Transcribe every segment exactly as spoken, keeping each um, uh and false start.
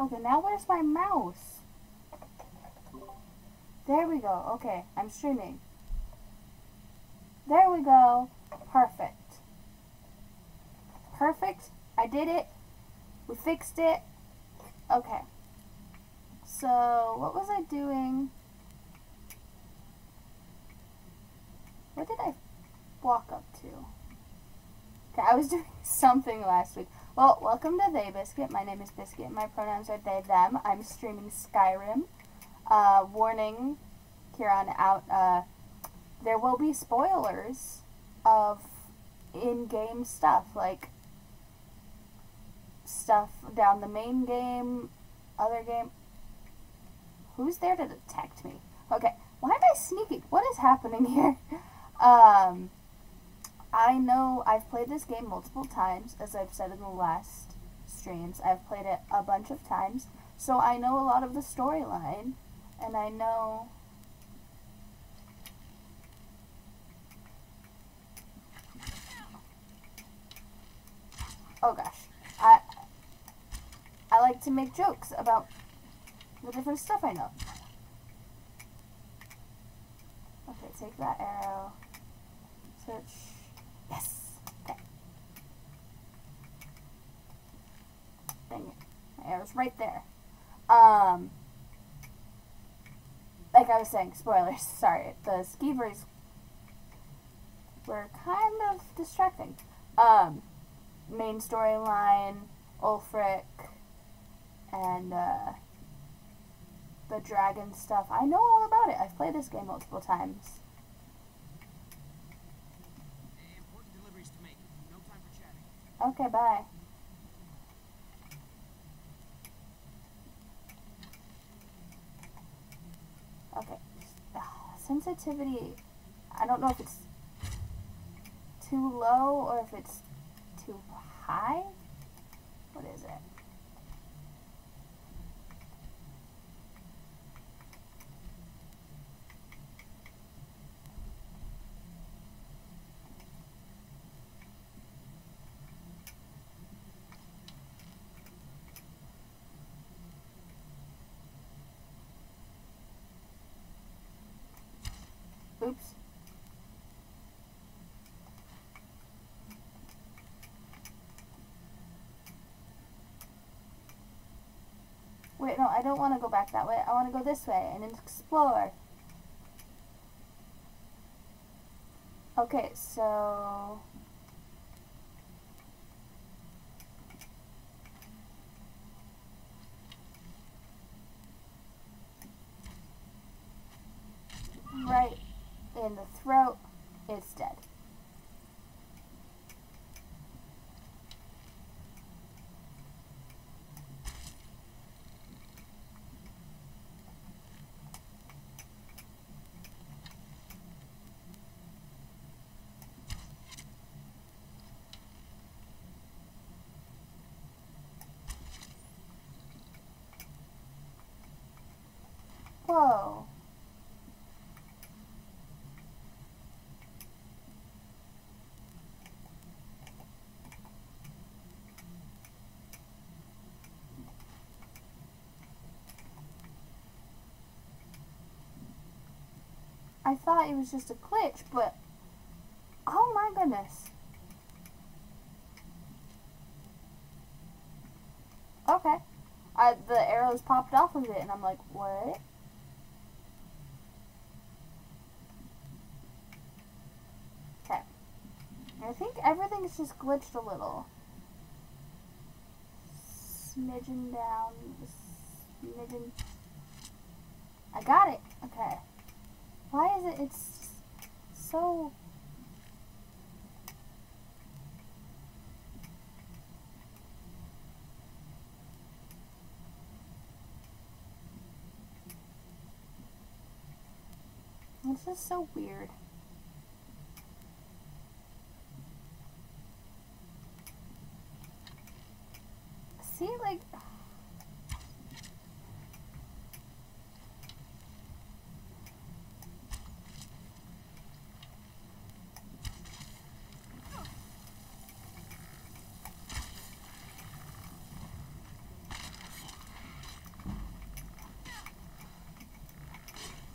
Okay, now where's my mouse? There we go. Okay, I'm streaming. There we go. Perfect. Perfect. I did it. We fixed it. Okay. So, what was I doing? What did I walk up to? Okay, I was doing something last week. Well, welcome to TheyBiscuit. My name is Biscuit. My pronouns are they, them. I'm streaming Skyrim. Uh, warning, here on out, uh, there will be spoilers of in-game stuff, like stuff down the main game, other game. Who's there to detect me? Okay, why am I sneaking? What is happening here? Um, I know I've played this game multiple times, as I've said in the last streams. I've played it a bunch of times, so I know a lot of the storyline, and I know... Oh gosh. I, I like to make jokes about the different stuff I know. Okay, take that arrow. Search. Yes! Okay. Dang it. My arrow's right there. Um, like I was saying, spoilers, sorry. The skeevers were kind of distracting. Um, main storyline, Ulfric, and, uh, the dragon stuff. I know all about it. I've played this game multiple times. Important deliveries to make. No time for chatting. Okay, bye. Okay. Ugh, sensitivity. I don't know if it's too low or if it's too high. What is it? Oops. Wait, no, I don't want to go back that way. I want to go this way and explore. Okay, so... Right. In the throat, it's dead. Whoa. I thought it was just a glitch, but oh my goodness. Okay. I, the arrows popped off of it and I'm like, what? Okay. I think everything's just glitched a little. Smidgen down. Smidgen. I got it. Okay. Why is it, it's so... It's just so weird. See, like...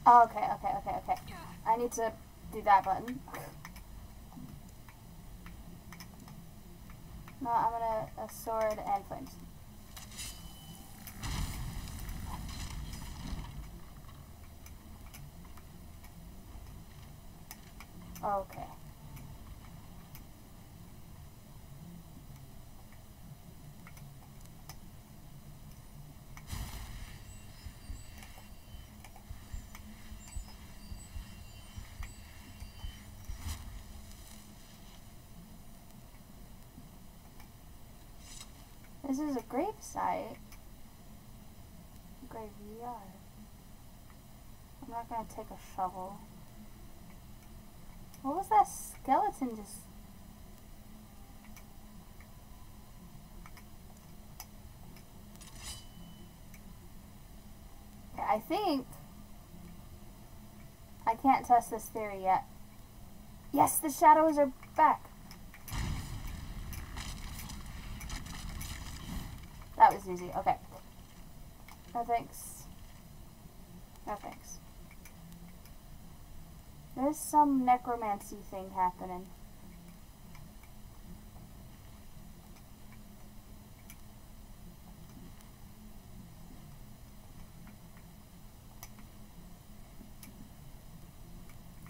Oh, okay, okay, okay, okay. I need to do that button. No, I'm gonna a sword and flames. Okay. This is a grave site. Graveyard. I'm not gonna take a shovel. What was that skeleton just? Okay, I think I can't test this theory yet. Yes, the shadows are back. That was easy. Okay. No thanks. No thanks. There's some necromancy thing happening.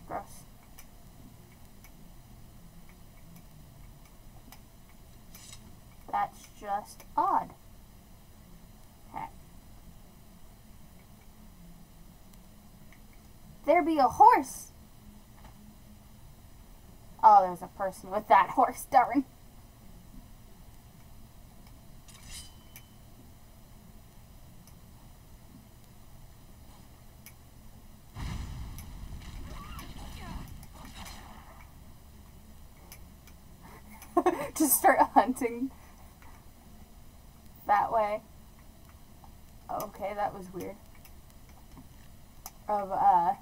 Gross. That's just odd. There be a horse. Oh, there's a person with that horse, darn. Just start hunting that way. Okay, that was weird. Of, uh...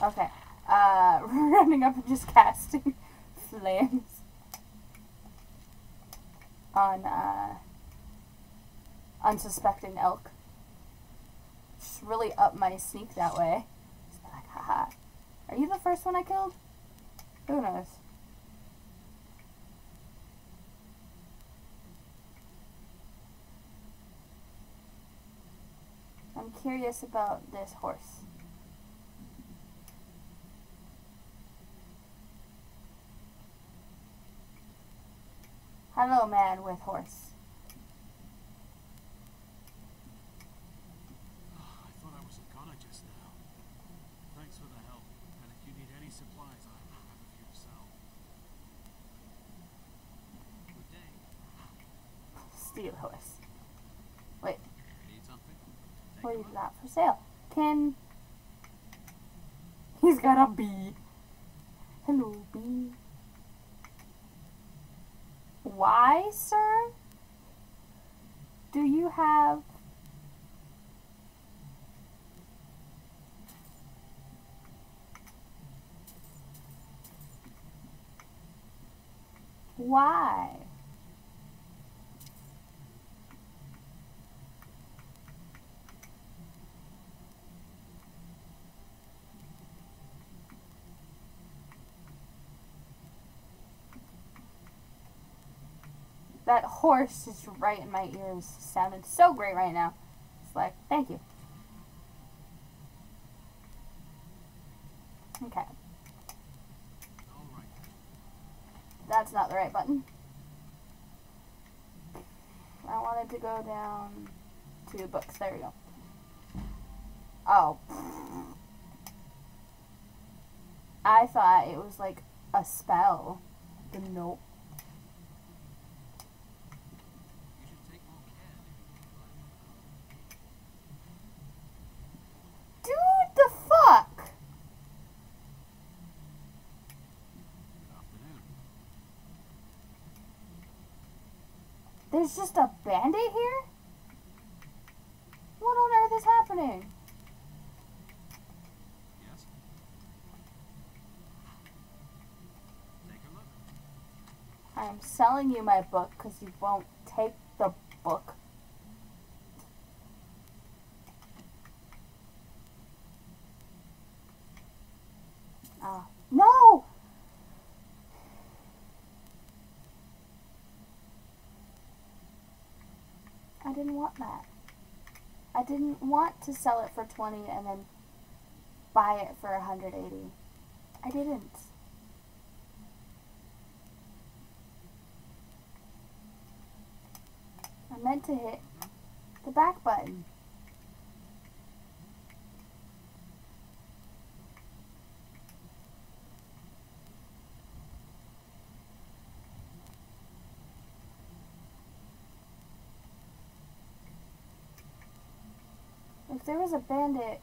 Okay, uh, running up and just casting flames on, uh, unsuspecting elk. Just really up my sneak that way. Just be like, haha. Are you the first one I killed? Who knows? I'm curious about this horse. Hello, man with horse. I thought I was a gunner just now. Thanks for the help. And if you need any supplies, I have them for yourself. Good day. Steal horse. Wait. Need something? What is that for sale? Can. He's got a bee. Hello, bee. Why, sir, do you have why? That horse is right in my ears. Sounded so great right now. It's like, thank you. Okay. All right. That's not the right button. I wanted to go down to books. There we go. Oh. I thought it was like a spell. Nope. There's just a bandit here? What on earth is happening? Yes. Take a look. I'm selling you my book because you won't take the book. Ah, no! I didn't want that. I didn't want to sell it for twenty and then buy it for one hundred eighty. I didn't. I meant to hit the back button. If there was a bandit,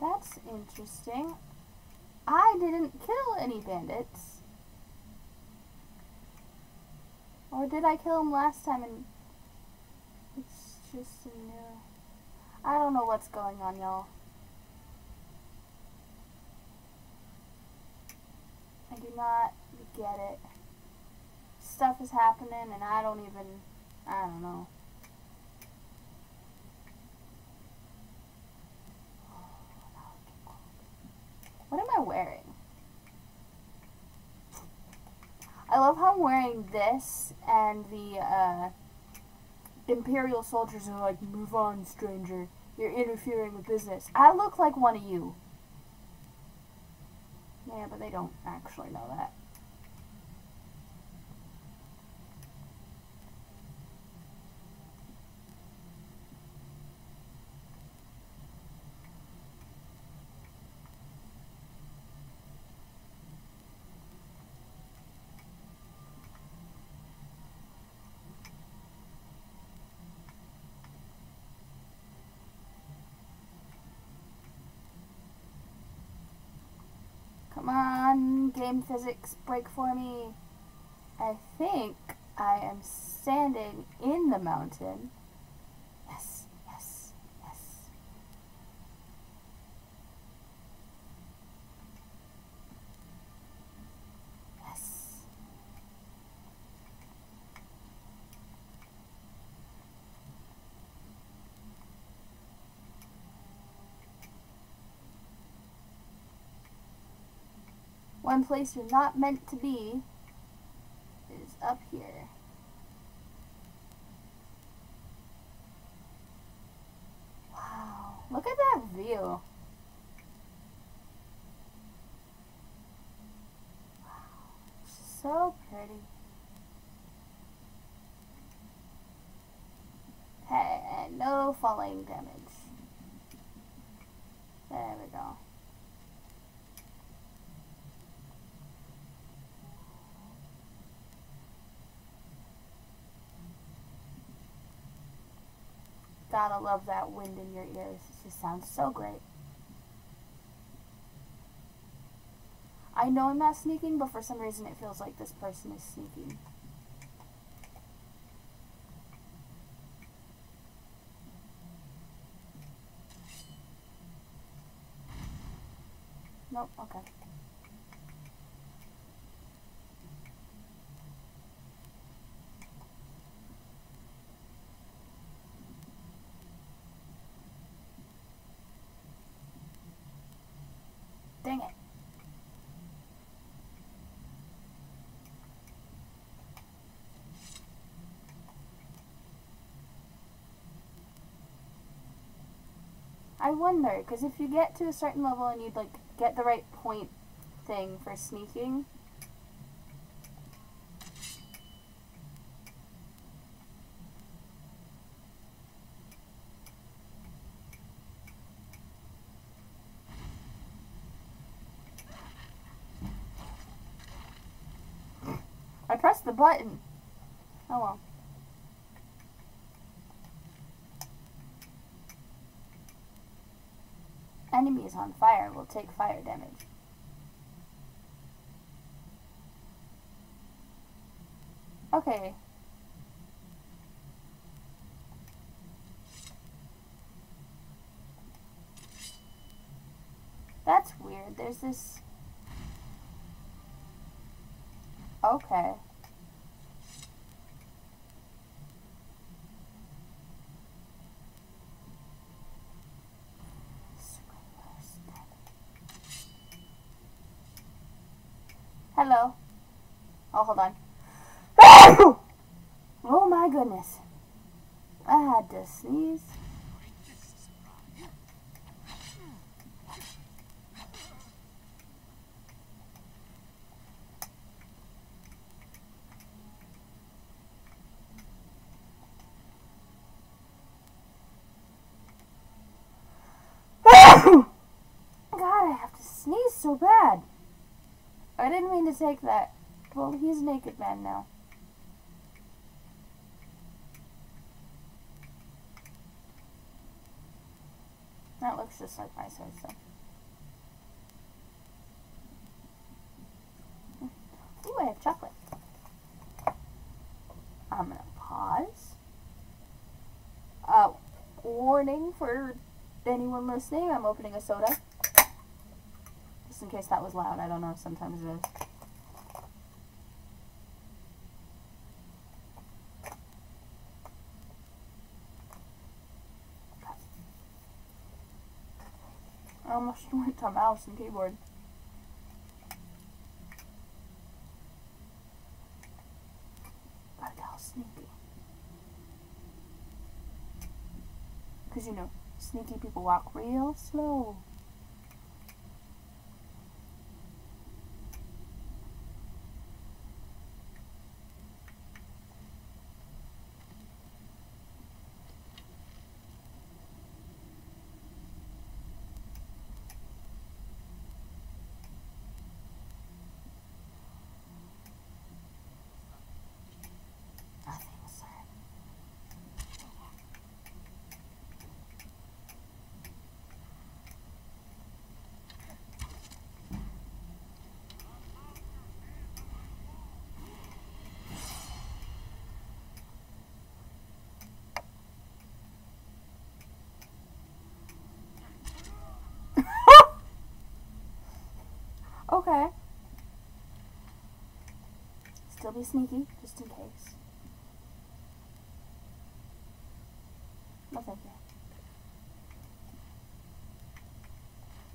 that's interesting. I didn't kill any bandits. Or did I kill him last time and it's just a new... I don't know what's going on, y'all. I do not get it. Stuff is happening and I don't even... I don't know. What am I wearing? I love how I'm wearing this and the uh, Imperial soldiers are like, move on, stranger. You're interfering with business. I look like one of you. Yeah, but they don't actually know that. Come on, game physics, break for me. I think I am standing in the mountain. Yes, yes, yes. Yes. One place you're not meant to be is up here. Wow, look at that view. Wow, so pretty. Hey, and no falling damage. There we go. Gotta love that wind in your ears. It just sounds so great. I know I'm not sneaking, but for some reason it feels like this person is sneaking. Nope, okay. Dang it. I wonder, because if you get to a certain level and you'd like get the right point thing for sneaking, I pressed the button. Oh well. Enemies on fire will take fire damage. Okay. That's weird. There's this... Okay. Hello. Oh, hold on. Oh my goodness. I had to sneeze. So bad. I didn't mean to take that. Well, he's a naked man now. That looks just like my sword, so. Ooh, I have chocolate. I'm gonna pause. Uh, warning for anyone listening, I'm opening a soda. In case that was loud, I don't know if sometimes it is. I almost went to mouse and keyboard. God, how sneaky. Because, you know, sneaky people walk real slow. Okay. Still be sneaky, just in case. No, thank you.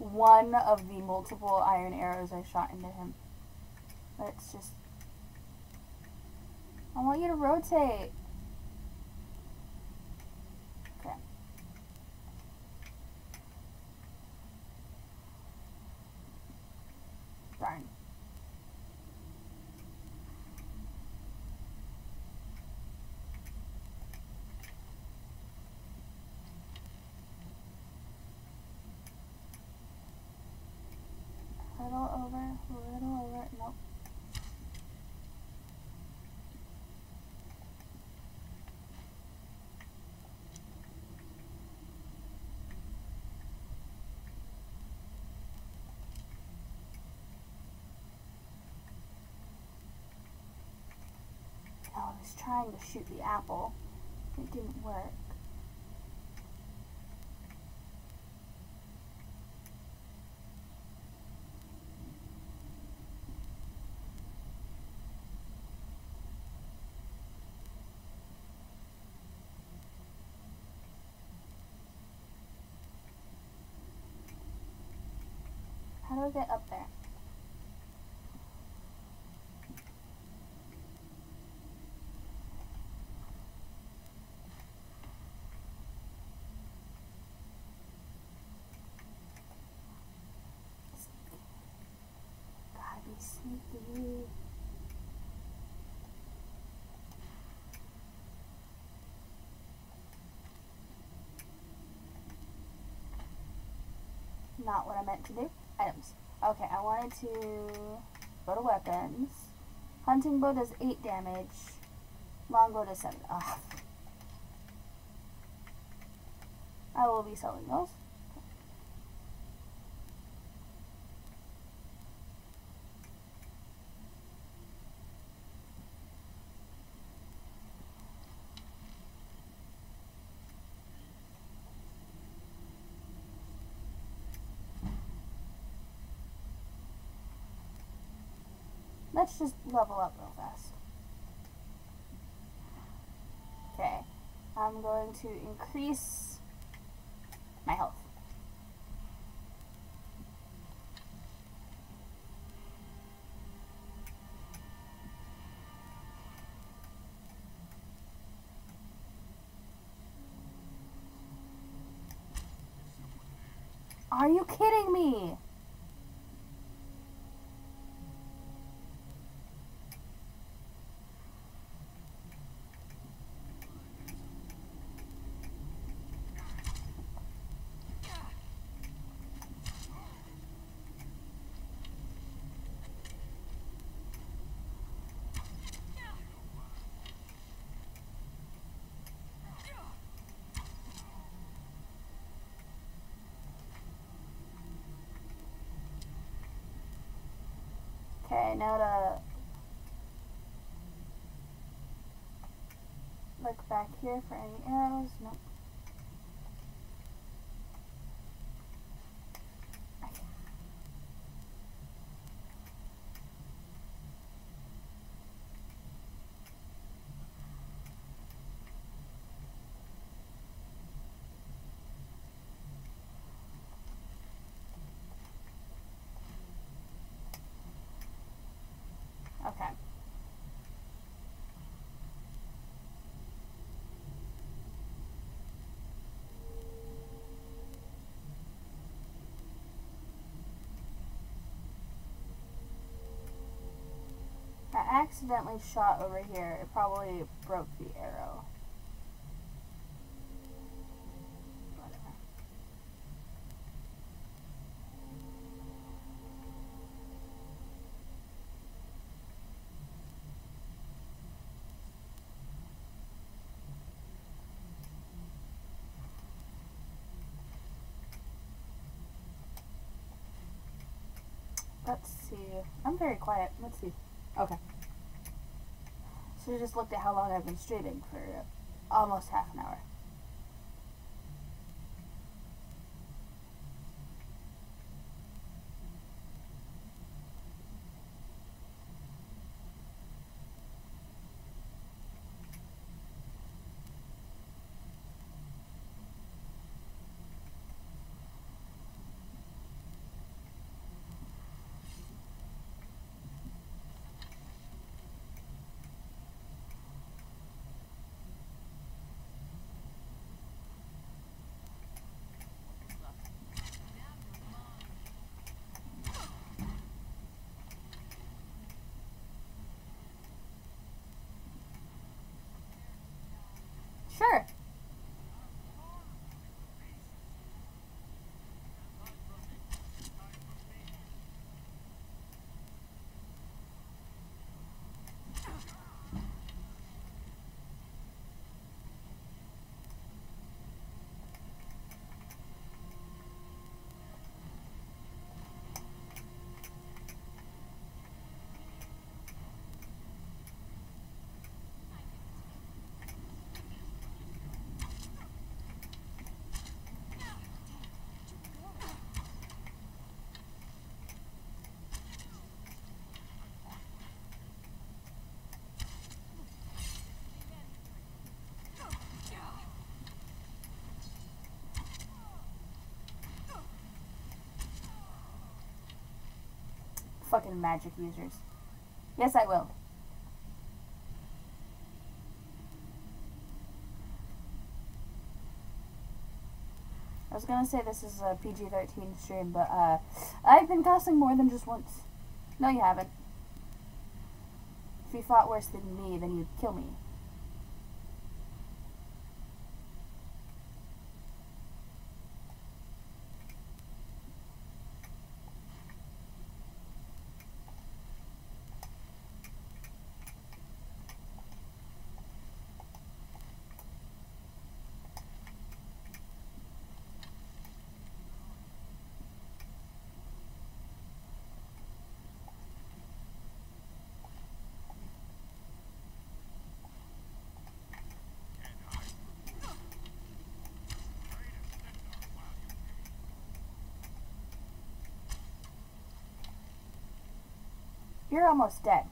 One of the multiple iron arrows I shot into him. Let's just... I want you to rotate. I was trying to shoot the apple, it didn't work. How do I get up there? Sneaky. Not what I meant to do. Items. Okay, I wanted to go to weapons. Hunting bow does eight damage. Longbow does seven. Ugh. I will be selling those. Let's just level up real fast. Okay, I'm going to increase my health. Are you kidding me? Okay, now to look back here for any arrows. Nope. Accidentally shot over here, it probably broke the arrow. Whatever. Let's see. I'm very quiet. Let's see. Okay. So we just looked at how long I've been streaming for almost half an hour. Sure. Fucking magic users. Yes, I will. I was gonna say this is a P G thirteen stream, but uh, I've been cussing more than just once. No, you haven't. If you fought worse than me, then you'd kill me. You're almost dead.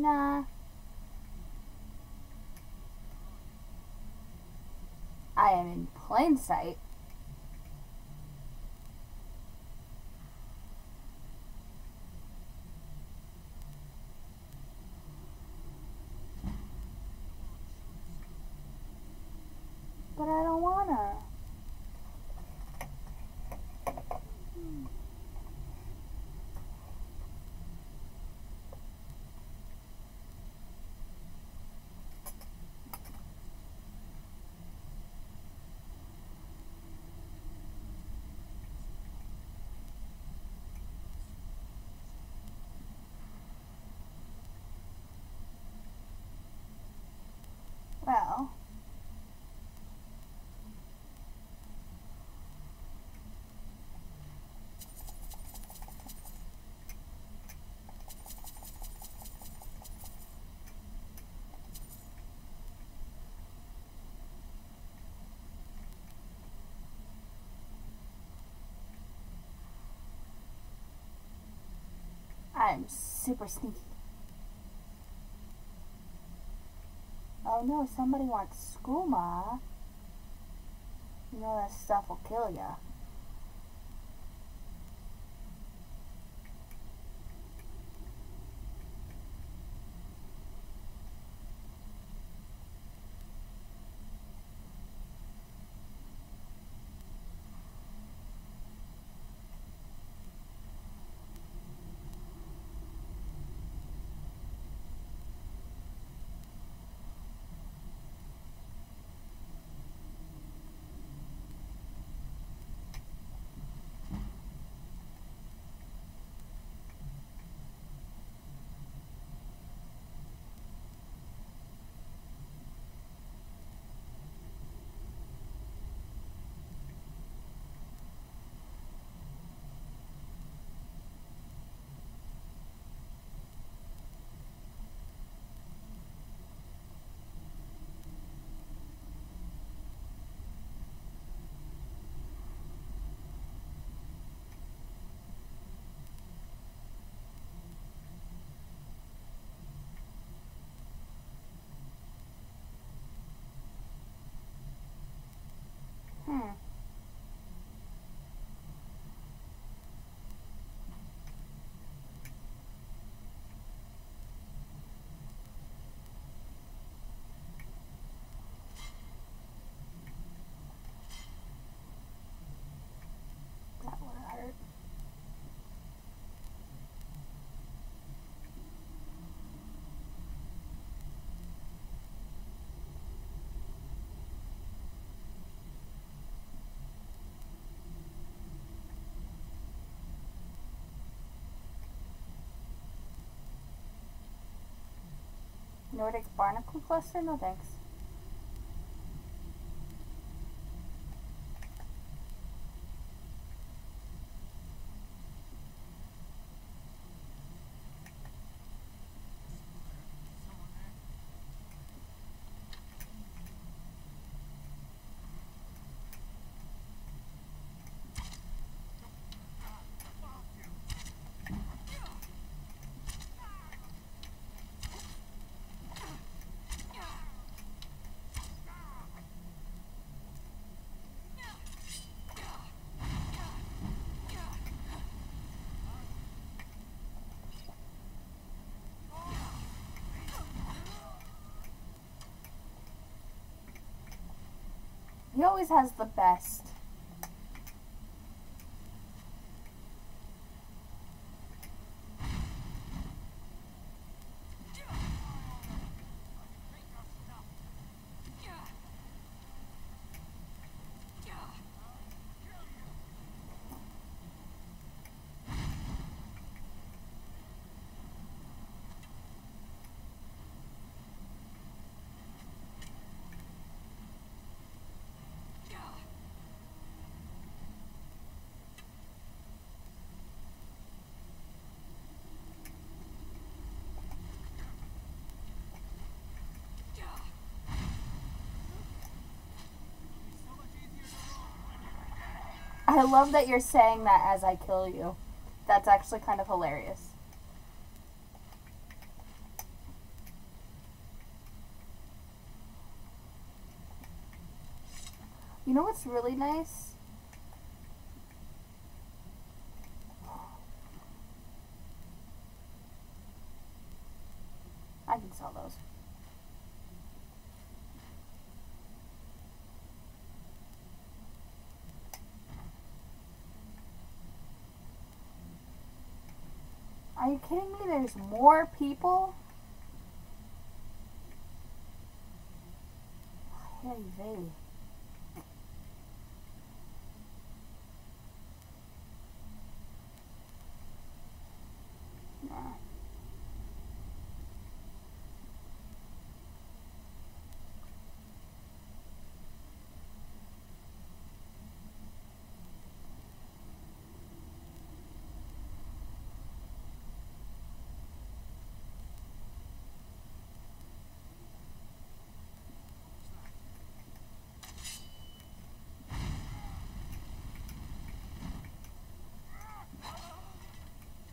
Nah. I am in plain sight. But I don't wanna. Hmm. Well. I'm super sneaky. Oh no, somebody wants skooma. You know that stuff will kill ya. Hmm. That would hurt. Nordic barnacle cluster? No thanks. He always has the best. I love that you're saying that as I kill you. That's actually kind of hilarious. You know what's really nice? I can sell those. Are you kidding me? There's more people? Hey, baby.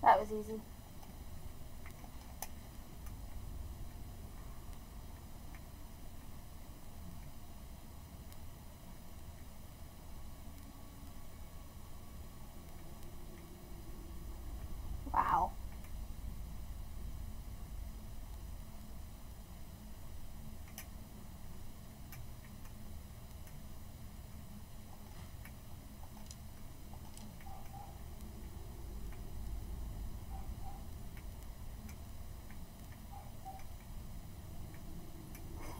That was easy. Wow.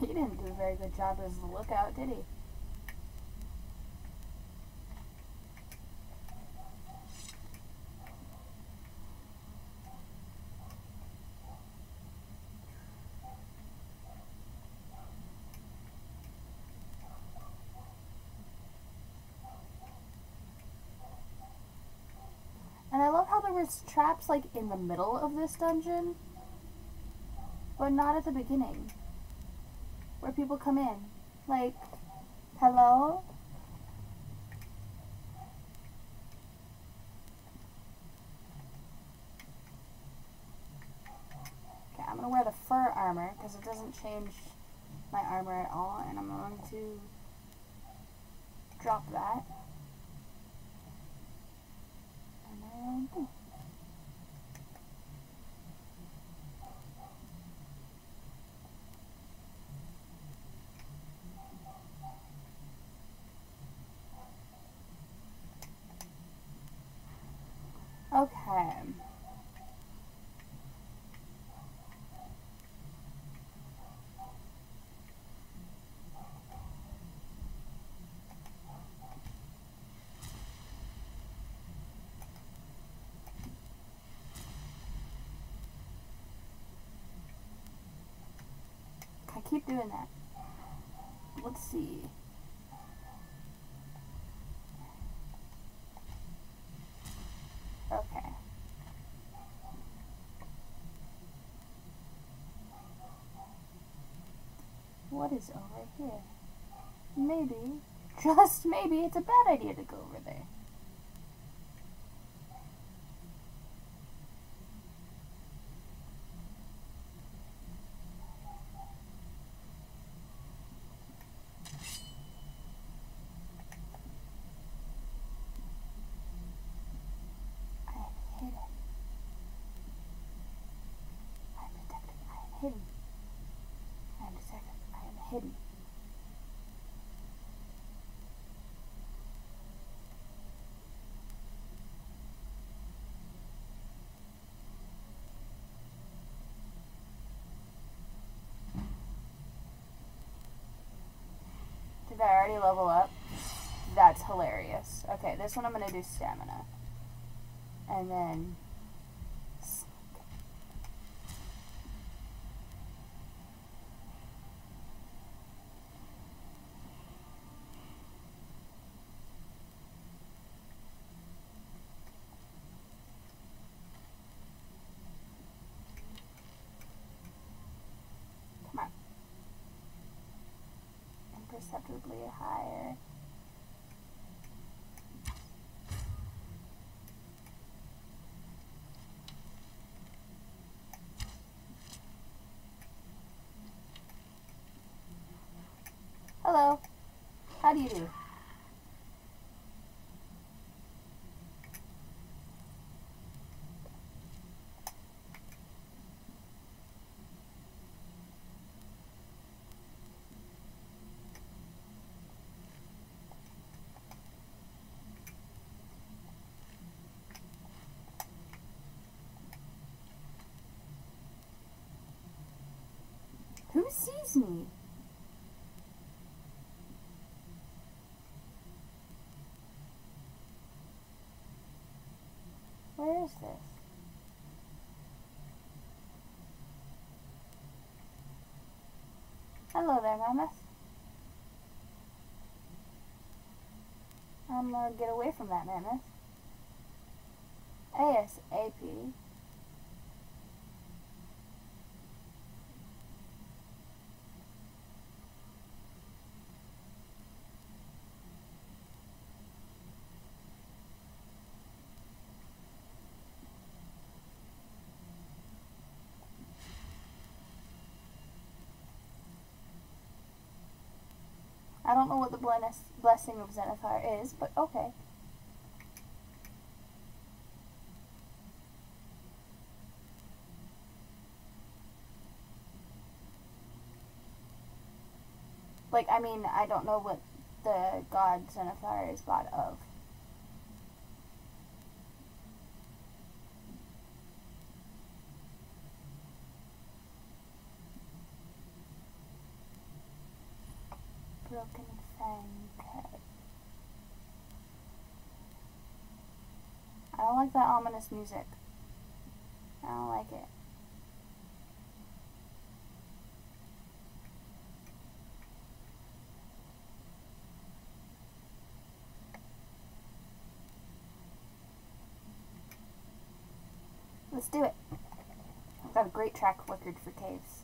He didn't do a very good job as the lookout, did he? And I love how there was traps like in the middle of this dungeon, but not at the beginning. Where people come in, like, hello? Okay, I'm gonna wear the fur armor because it doesn't change my armor at all, and I'm going to drop that. And then, oh. Okay. I keep doing that. Let's see. What is over here? Maybe, just maybe, it's a bad idea to go over there. I hate it. I'm detective. I'm hidden. I'm detective. Hidden. Did I already level up? That's hilarious. Okay, this one I'm gonna do stamina. And then perceptibly higher. Hello. How do you do? Who sees me? Where is this? Hello there, Mammoth. I'm gonna get away from that Mammoth. ASAP. I don't know what the blessing of Zenithar is, but okay. Like, I mean, I don't know what the god Zenithar is god of. Broken fang head. I don't like that ominous music. I don't like it. Let's do it. I've got a great track record for caves.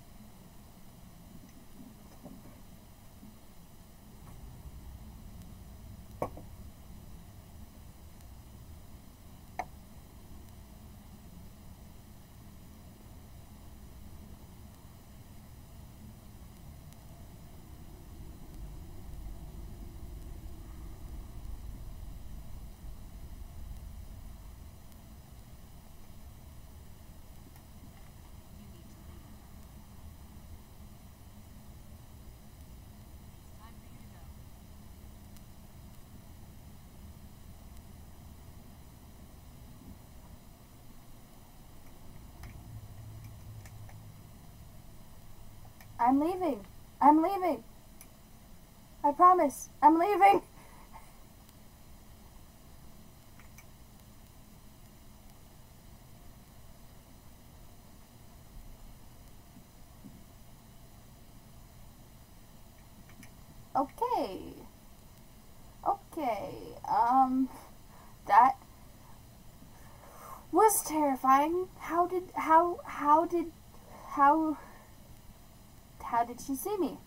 I'm leaving. I'm leaving. I promise. I'm leaving. Okay. Okay. Um, that was terrifying. How did, how, how did, how... How did she see me?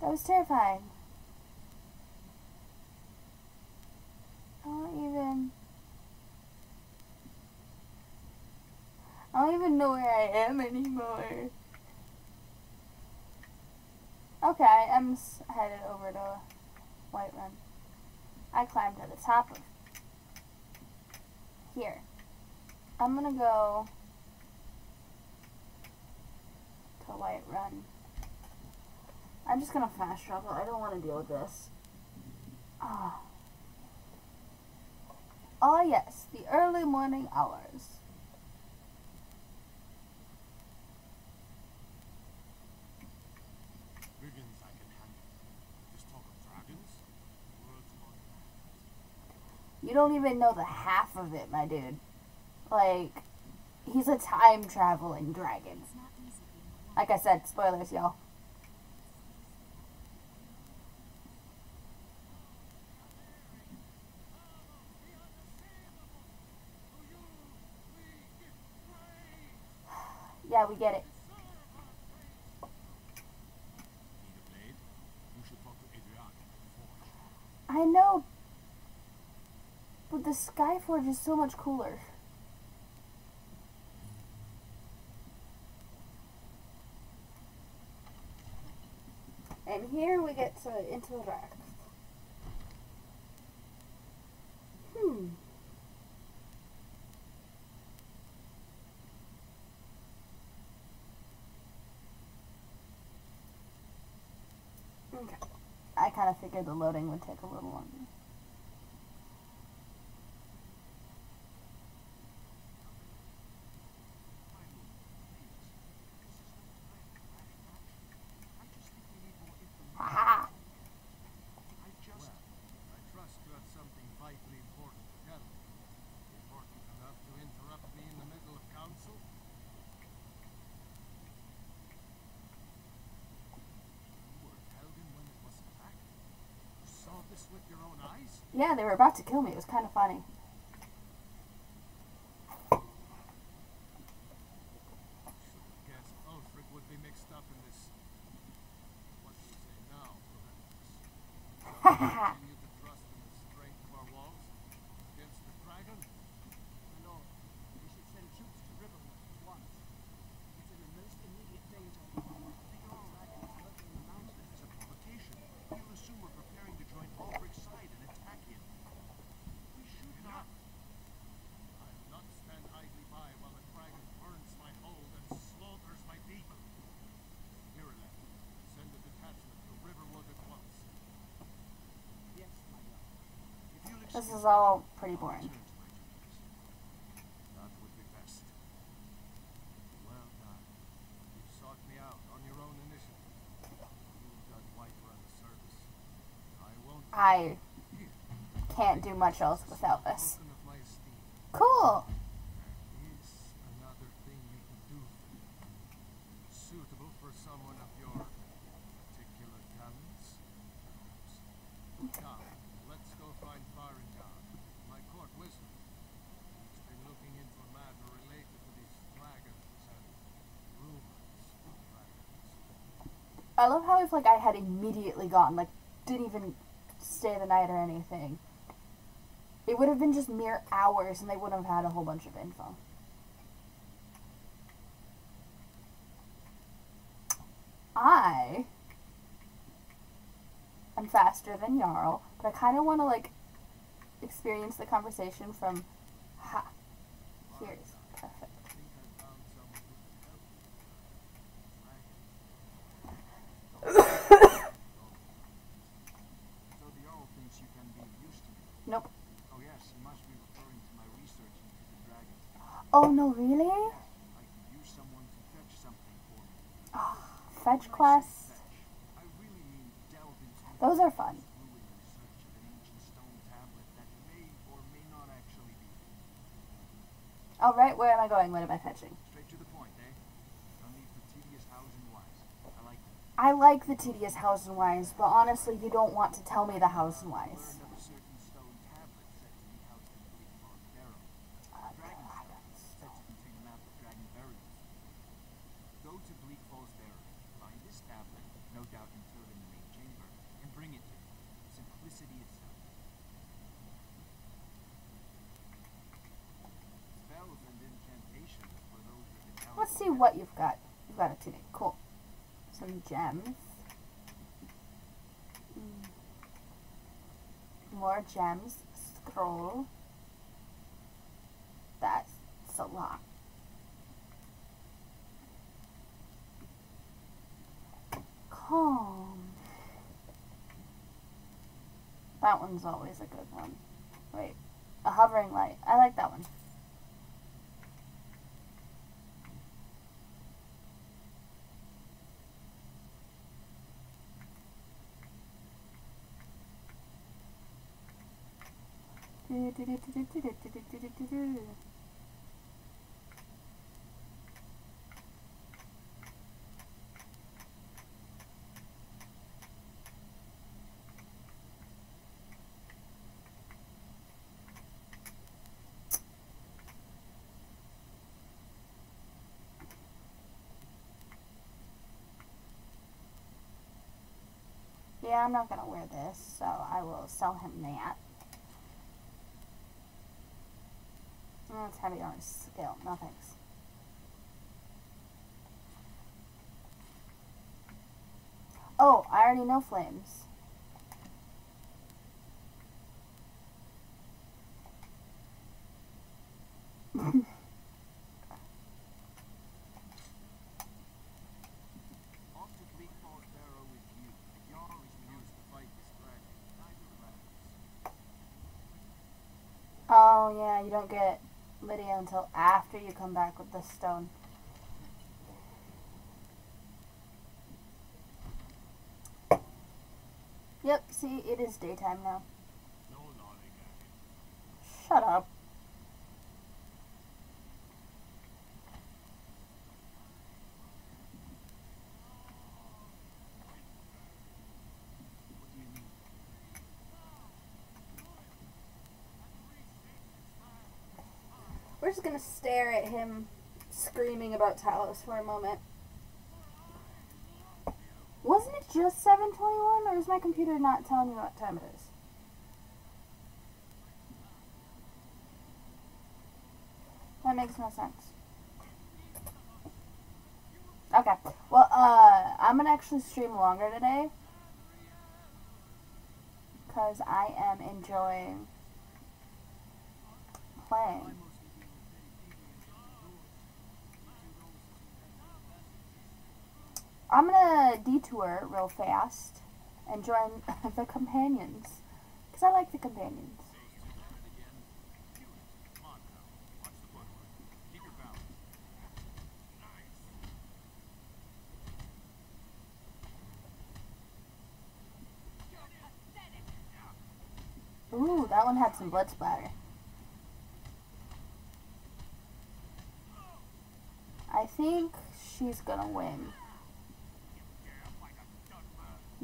That was terrifying. I don't even... I don't even know where I am anymore. Okay, I am headed over to Whiterun. I climbed to the top of... here. I'm gonna go to Whiterun. I'm just gonna fast travel. I don't want to deal with this. Ah. Ah, yes, the early morning hours. You don't even know the half of it, my dude. Like, he's a time-traveling dragon. Like I said, spoilers, y'all. Yeah, we get it. I know, but the Skyforge is so much cooler. And here we get to interact. Hmm. Okay. I kind of figured the loading would take a little longer. Yeah, they were about to kill me. It was kind of funny. This is all pretty boring. That would be best. Well done. You sought me out on your own initiative. You've done Whiterun service. I won't. I can't do much else without this. Cool. Is another thing you can do for you. Suitable for someone of your particular talents. Now, let's go find Faringar, my court wizard. He's been looking into a matter related to these dragons and rumors of dragons. I love how if like I had immediately gone, like didn't even stay the night or anything. It would have been just mere hours and they wouldn't have had a whole bunch of info. I am faster than Jarl. But I kind of want to, like, experience the conversation from, ha, here's perfect. So the Jarl thinks you can be of use to me. Nope. Oh yes, he must be referring to my research into the dragon. Oh no, really? Yes, I could use someone to fetch something for me. Oh, fetch quests. I really mean delve into. Those are fun. All right, where am I going? What am I fetching? Straight to the point, eh? Don't need the tedious hows and whys. I like them. I like the tedious hows and whys, but honestly, you don't want to tell me the hows and whys. Of a certain stone tablet said to be housed in Bleak Falls Barrow. Uh, dragon tablets said to contain a map of dragon burials. Go to Bleak Falls Barrow, find this tablet, no doubt interred in the main chamber, and bring it to me. Simplicity itself. Let's see what you've got. You've got a tunic. Cool. Some gems. More gems. Scroll. That's a lot. Calm. That one's always a good one. Wait. A hovering light. I like that one. Yeah, I'm not gonna wear this, so I will sell him that. It's heavy on his scale. No thanks. Oh, I already know flames. Oh yeah, you don't get Lydia until after you come back with the stone. Yep, see, it is daytime now. No, no, shut up. What do you mean? just gonna stare at him screaming about Talos for a moment. Wasn't it just seven twenty-one, or is my computer not telling me what time it is? That makes no sense. Okay, well, uh, I'm gonna actually stream longer today, because I am enjoying playing. I'm gonna detour real fast and join the companions, because I like the companions. Ooh, that one had some blood splatter. I think she's gonna win.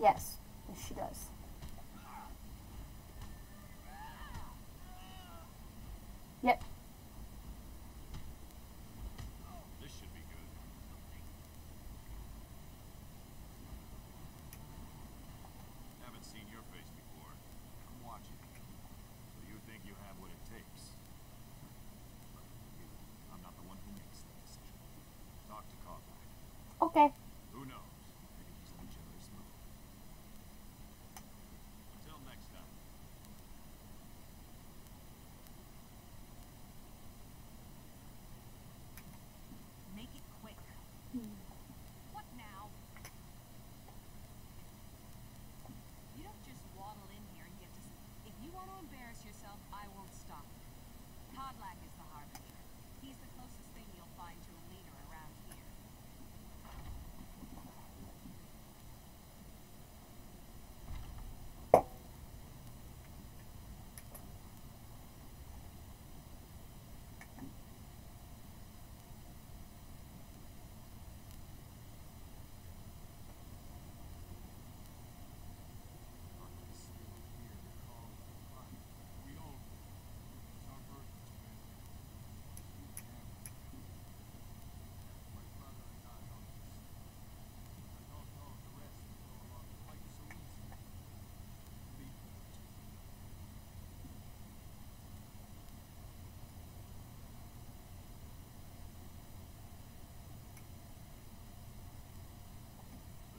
Yes, she does. Yep. This should be good. Haven't seen your face before. I'm watching. You think you have what it takes? I'm not the one who makes that decision. Talk to Cartwright. Okay. Who knows? Maybe he's a generous move. Until next time. Make it quick. Hmm. What now? You don't just waddle in here and get to. If you want to embarrass yourself, I won't stop you. Podlak is the harbinger. He's the closest thing you'll find to a leader around here.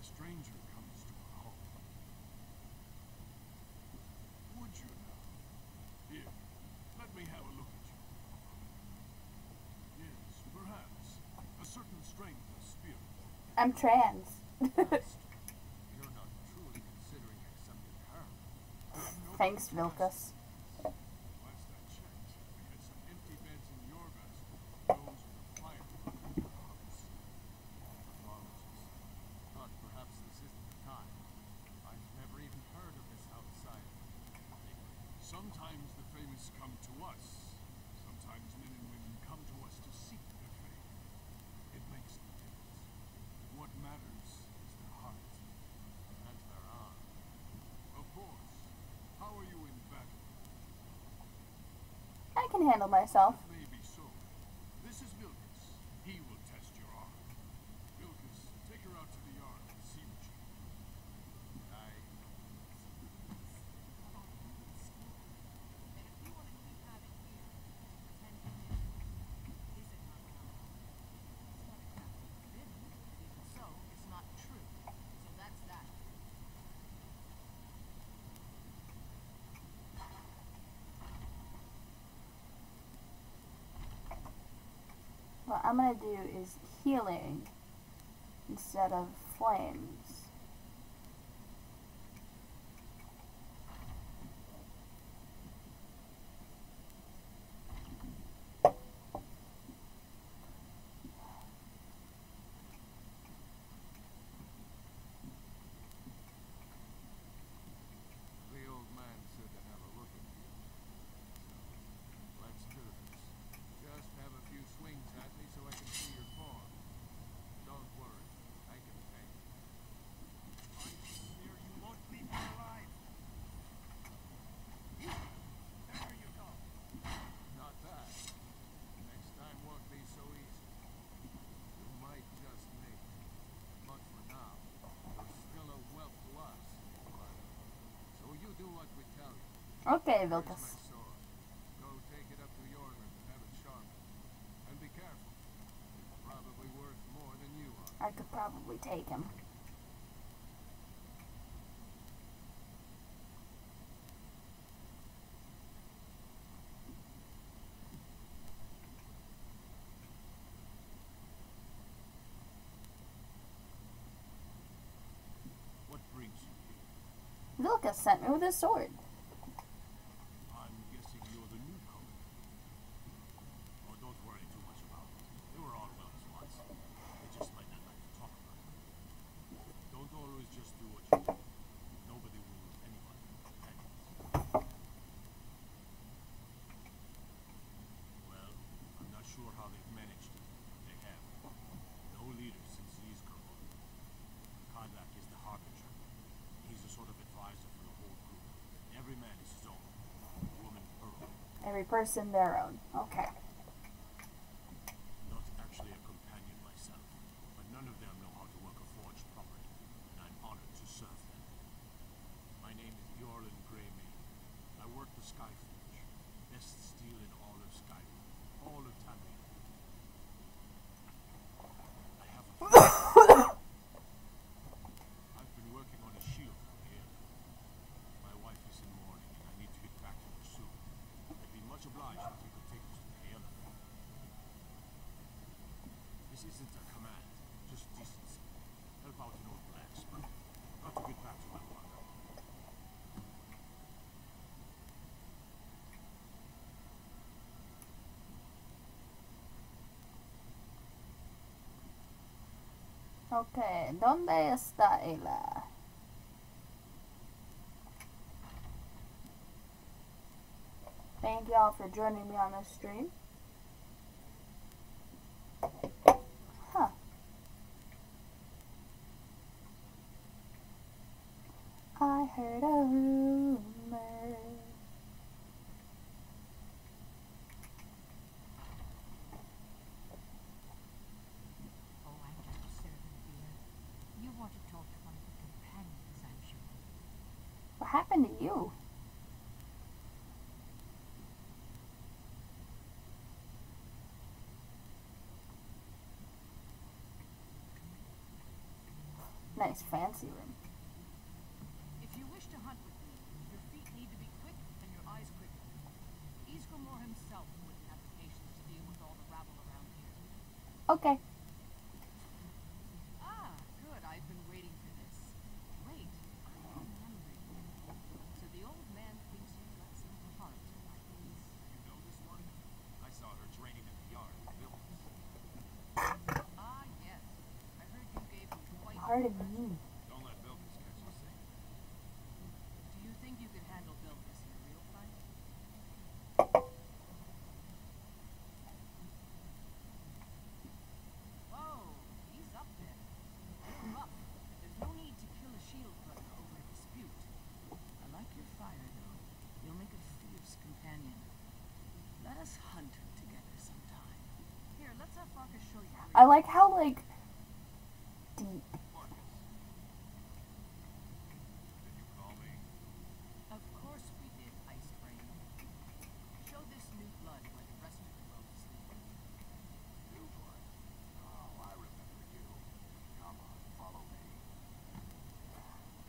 A stranger comes to our home. Would you now? Here, let me have a look at you. Yes, perhaps. A certain strength of spirit. I'm trans. You're not truly considering accepting her. No. Thanks, Vilkas. Last I checked, we had some empty beds in your vessel. Those with the fire. But perhaps this isn't the time. I've never even heard of this outside. Sometimes the famous come to us. Sometimes men and women come to us to seek their fame. It makes no difference. What matters is their heart and their arm. Of course, how are you in battle? I can handle myself. Maybe so. This is Vilkas. He will test your arm. Vilkas, take her out to the yard and see what she can do. I... And if you want to keep having here, pretend you did. Is it not enough? It's not exactly forbidden. Even so, it's not true. So that's that. What I'm gonna do is healing instead of flames. The old man said to have a look at you. So, let's do this. Just have a few swings at me so I can see your paw. Don't worry, I can take it. Okay, Vilkas. I could probably take him. What brings you here? Vilkas sent me with his sword. I'm guessing you're the newcomer. Oh, don't worry too much about it. They were all well as once. They just might not like to talk about it. Don't always just do what you want. Nobody rules anybody. Well, I'm not sure how they've managed it, but they have. No leader since these come on. Karlak is the harbinger. He's a sort of advisor for the whole group. Every man is his own. Woman her own. Every person their own. Okay. Skyforge, best steel in all of Skyrim, all of Talos. I have a I've been working on a shield from here. My wife is in mourning and I need to get back to her soon. I'd be much obliged if you could take us to the elephant. This isn't a command, just decency. Help out an old blacksmith. Got to get back to my wife. Okay, ¿dónde está ella? Thank y'all for joining me on this stream. Huh. I heard a rumor. What happened to you? Nice fancy room. If you wish to hunt with me, your feet need to be quick and your eyes quick. Isgrimor himself wouldn't have the patience to deal with all the rabble around here. Okay. Ah, good. I've been waiting for this. Wait. Don't let Vilkas catch you safe. Do you think you could handle Vilkas in a real fight? Whoa, he's up there. You're up. There's no need to kill a shield brother over a dispute. I like your fire, though. You'll make a fierce companion. Let us hunt together sometime. Here, let's have Vilkas show you. I like how, like, deep.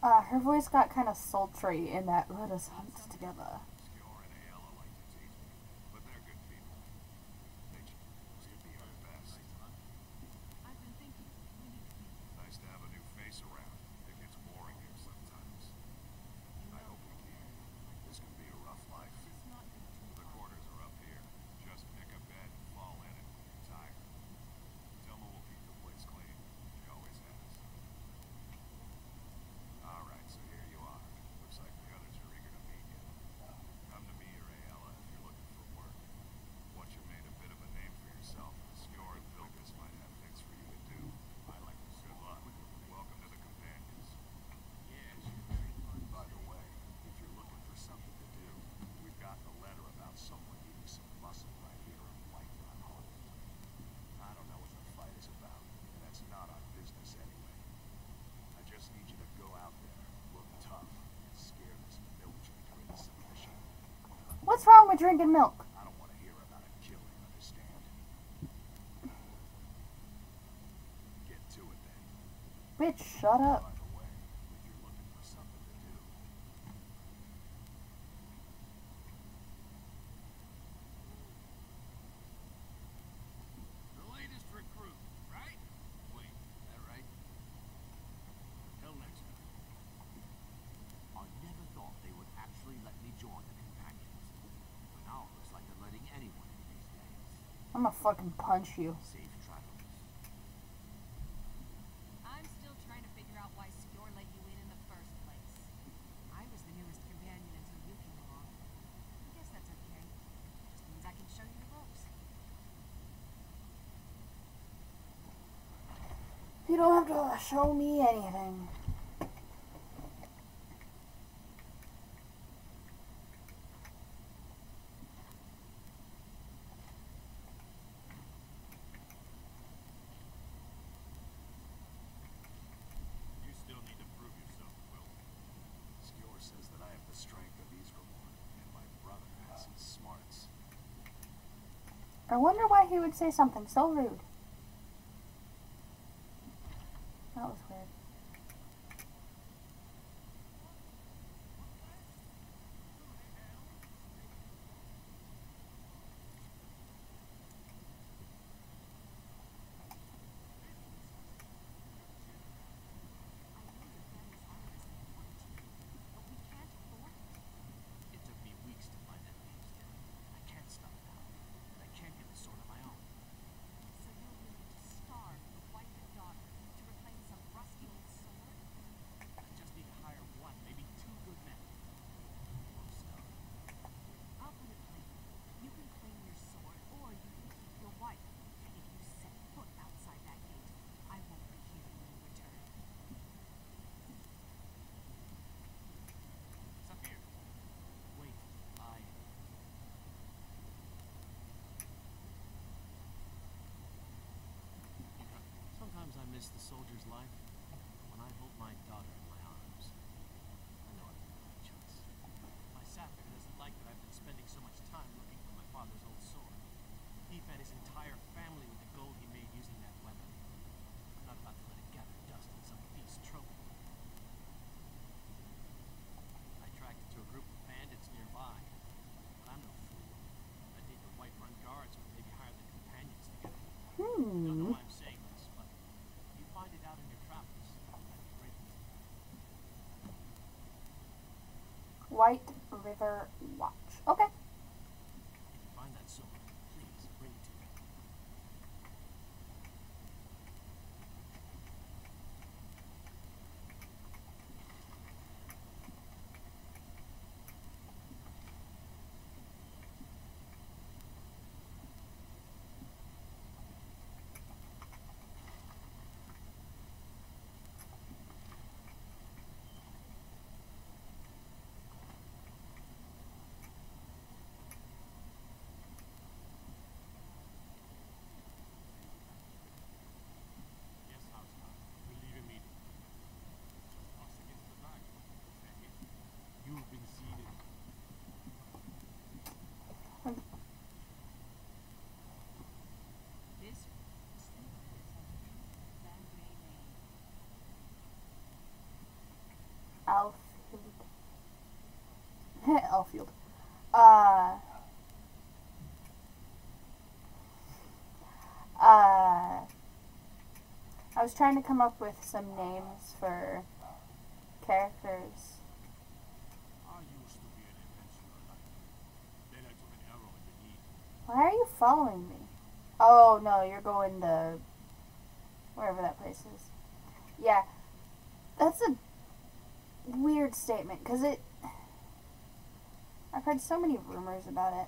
Uh, her voice got kind of sultry in that let us hunt together. drinking milk. I don't want to hear about a killing, understand? Get to it then. Bitch, shut up. I'm gonna fucking punch you. Safe travels. I'm still trying to figure out why Skjor let you in in the first place. I was the newest companion until you came along. I guess that's okay. Just means I can show you the ropes. You don't have to show me anything. I wonder why he would say something so rude. That was weird. I miss the soldier's life, when I hold my daughter in my arms. I know I don't have a choice. My sapper doesn't like that I've been spending so much time looking for my father's old sword. He fed his entire family with the gold he made using that weapon. I'm not about to let it gather dust in some beast's trophy. I tracked it to a group of bandits nearby, but I'm no fool. I need the Whiterun guards or maybe hire the companions together. Hmm. Don't know why I'm saying this. White River Watch. Okay. Find that sword. Please bring it to me. Elfield. Uh, uh, I was trying to come up with some names for characters. Why are you following me? Oh no, you're going to wherever that place is. Yeah, that's a weird statement because it. I've heard so many rumors about it.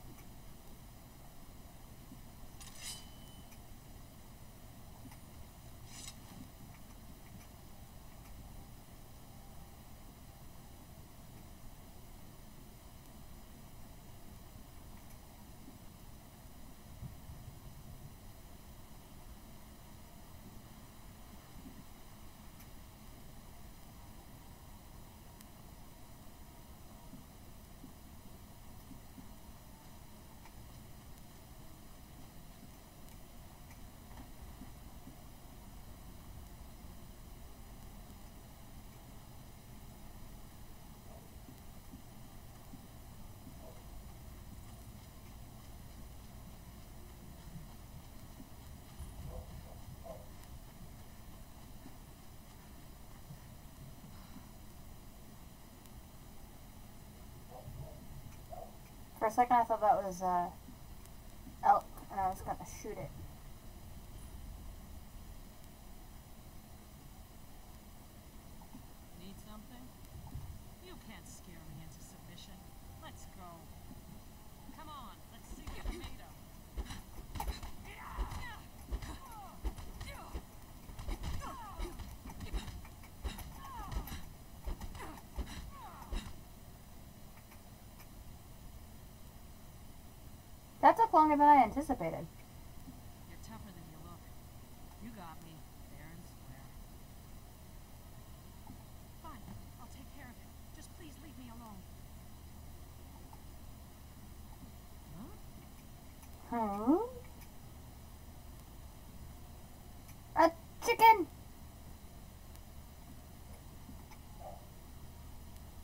a second I thought that was uh, elk, and I was going to shoot it. Need something? You can't scare me into submission. Let's go. Come on, let's see what you're made of. That took longer than I anticipated. You're tougher than you look. You got me, fair and square. Fine, I'll take care of it. Just please leave me alone. Huh? Hmm? A chicken!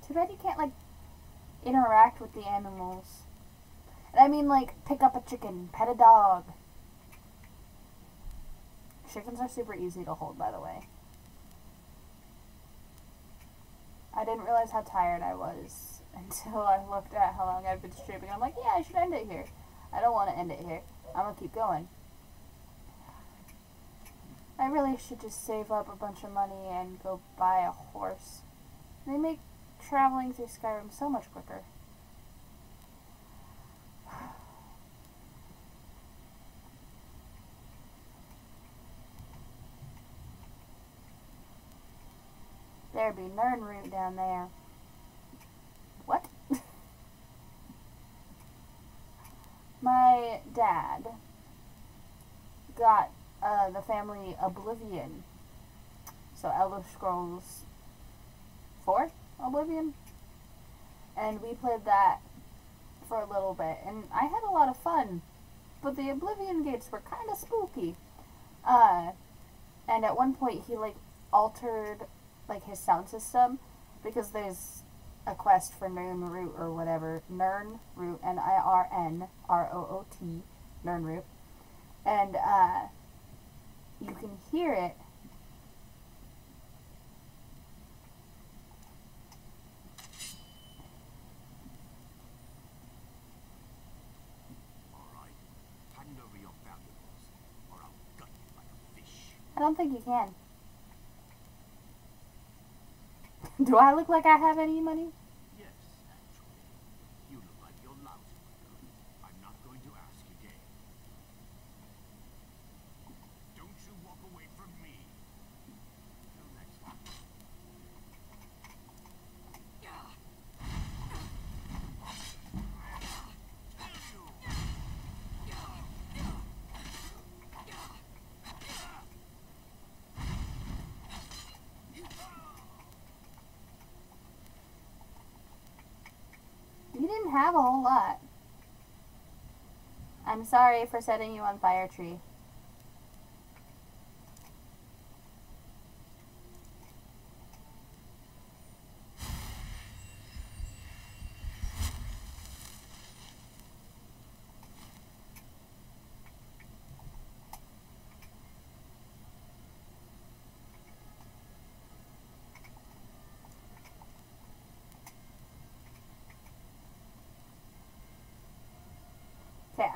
Too bad you can't, like, interact with the animals. I mean, like, pick up a chicken, pet a dog. Chickens are super easy to hold, by the way. I didn't realize how tired I was until I looked at how long I've been streaming. I'm like, yeah, I should end it here. I don't want to end it here. I'm going to keep going. I really should just save up a bunch of money and go buy a horse. They make traveling through Skyrim so much quicker. There'd be Nirn root down there. What? My dad got uh, the family Oblivion. So Elder Scrolls four? Oblivion? And we played that for a little bit. And I had a lot of fun. But the Oblivion gates were kind of spooky. Uh, and at one point he, like, altered... like his sound system, because there's a quest for Nirn root or whatever, Nirn root, N I R N R O O T, Nirn root, and uh, you can hear it. All right, hand over your valuables, or I'll gut you like a fish. I don't think you can. Do I look like I have any money? Yes, naturally. You look like you're lousy. I'm not going to ask again. Don't you walk away from me. Till next time. Didn't have a whole lot. I'm sorry for setting you on fire, tree.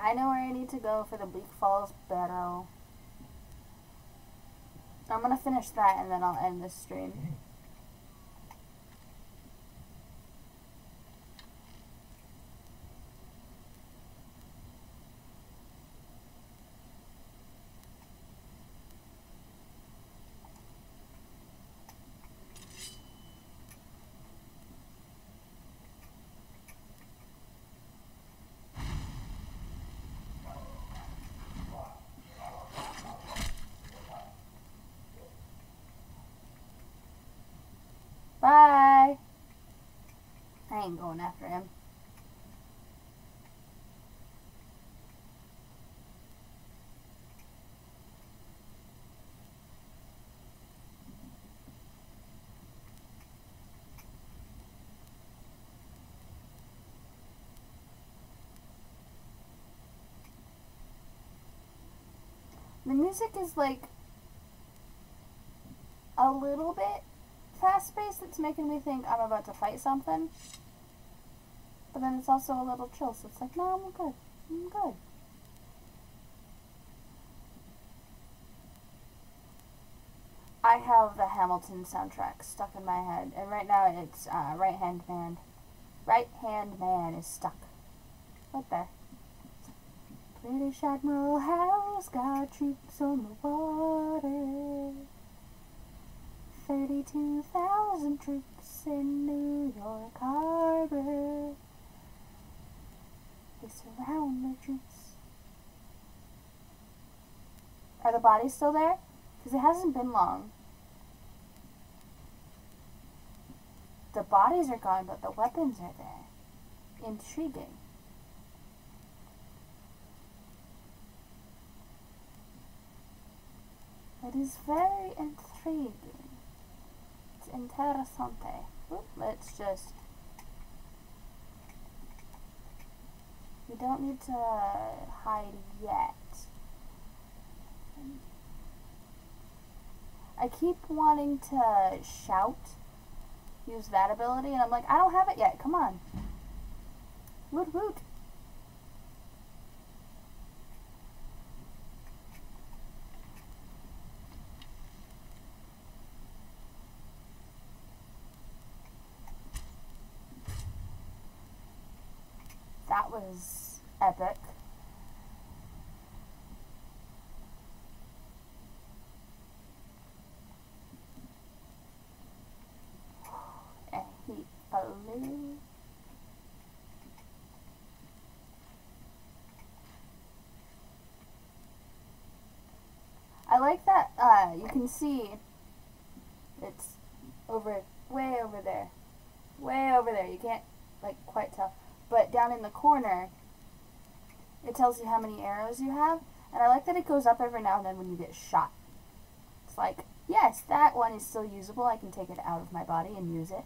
I know where I need to go for the Bleak Falls Barrow. I'm gonna finish that and then I'll end this stream. Bye! I ain't going after him. The music is like a little bit fast-paced, that's making me think I'm about to fight something. But then it's also a little chill, so it's like, no, I'm good. I'm good. I have the Hamilton soundtrack stuck in my head, and right now it's uh, Right Hand Man. Right Hand Man is stuck. Right there. British Admiral Howe's got troops on the water. thirty-two thousand troops in New York Harbor. They surround their troops. Are the bodies still there? Because it hasn't been long. The bodies are gone, but the weapons are there. Intriguing. It is very intriguing. It's interessante. Oop, let's just... We don't need to hide yet. I keep wanting to shout, use that ability, and I'm like, I don't have it yet, come on. Woot woot. That was epic. And he flew. I like that uh, you can see it's over, way over there. Way over there, you can't like quite tell. But down in the corner, it tells you how many arrows you have. And I like that it goes up every now and then when you get shot. It's like, yes, that one is still usable. I can take it out of my body and use it.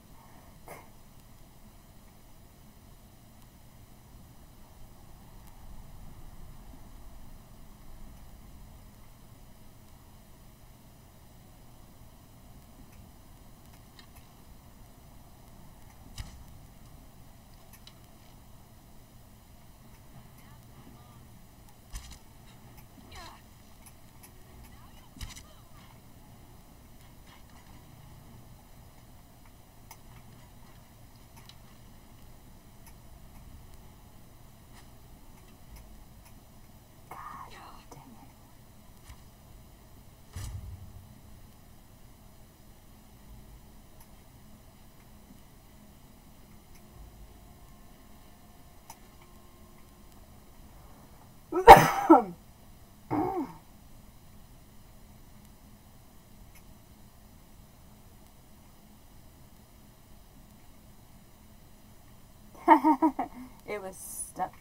It was stuck.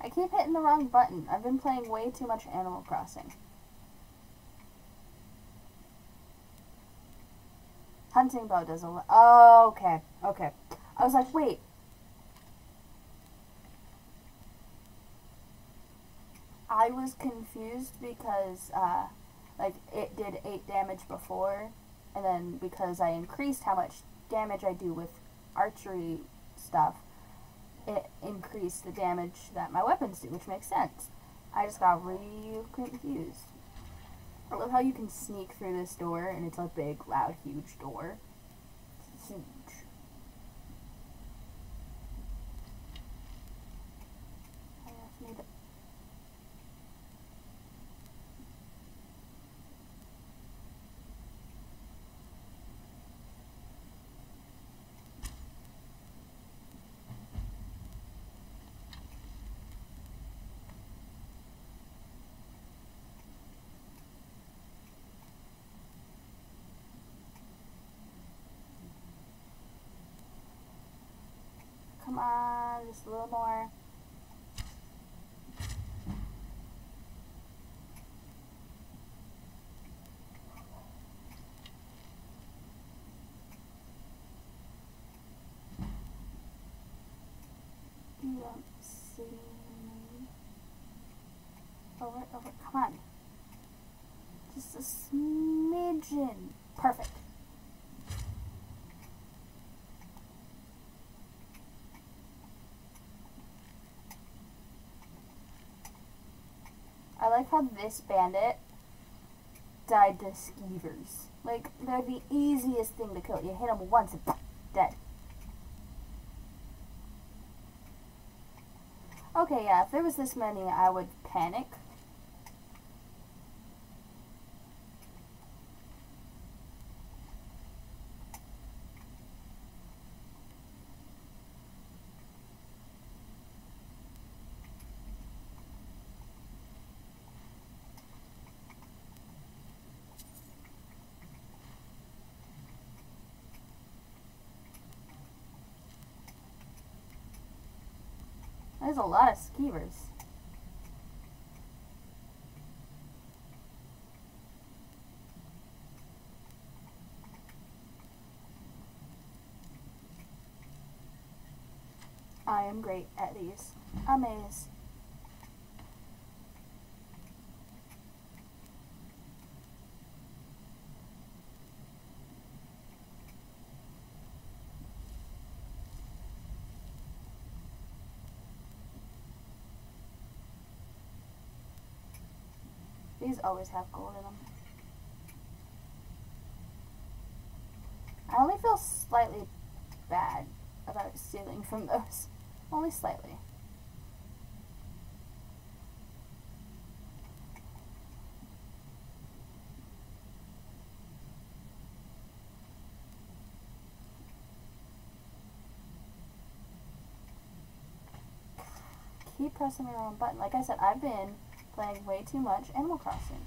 I keep hitting the wrong button. I've been playing way too much Animal Crossing. Hunting bow does a lot. Oh, okay. Okay. I was like, wait. I was confused because, uh, like, it did eight damage before, and then because I increased how much damage I do with archery stuff, it increased the damage that my weapons do, which makes sense. I just got real confused. I love how you can sneak through this door, and it's a big, loud, huge door. It's huge. I just need it. Come on, just a little more. I like how this bandit died to skeevers. Like, they're the easiest thing to kill. You hit them once and dead. Okay, yeah, if there was this many, I would panic. There's a lot of skeevers. I am great at these. Amaze. These always have gold in them. I only feel slightly bad about stealing from those. Only slightly. Keep pressing the wrong button. Like I said, I've been playing way too much Animal Crossing.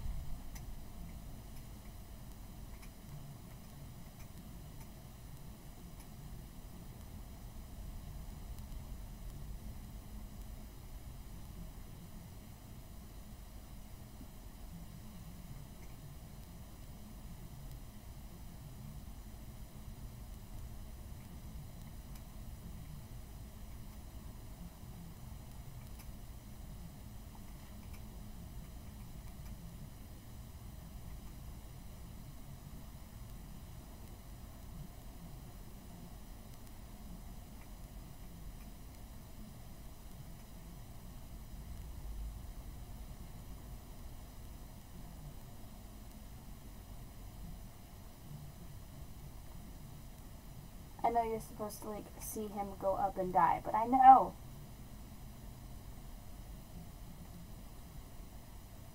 I know you're supposed to, like, see him go up and die, but I know.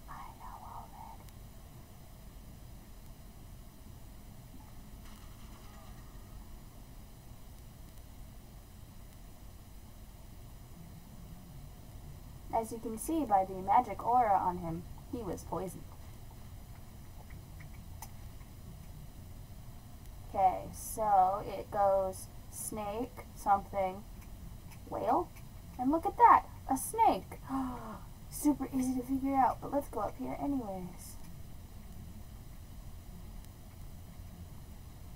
I know all that. As you can see by the magic aura on him, he was poisoned. Okay, so it goes snake, something, whale, and look at that, a snake. Super easy to figure out, but let's go up here anyways.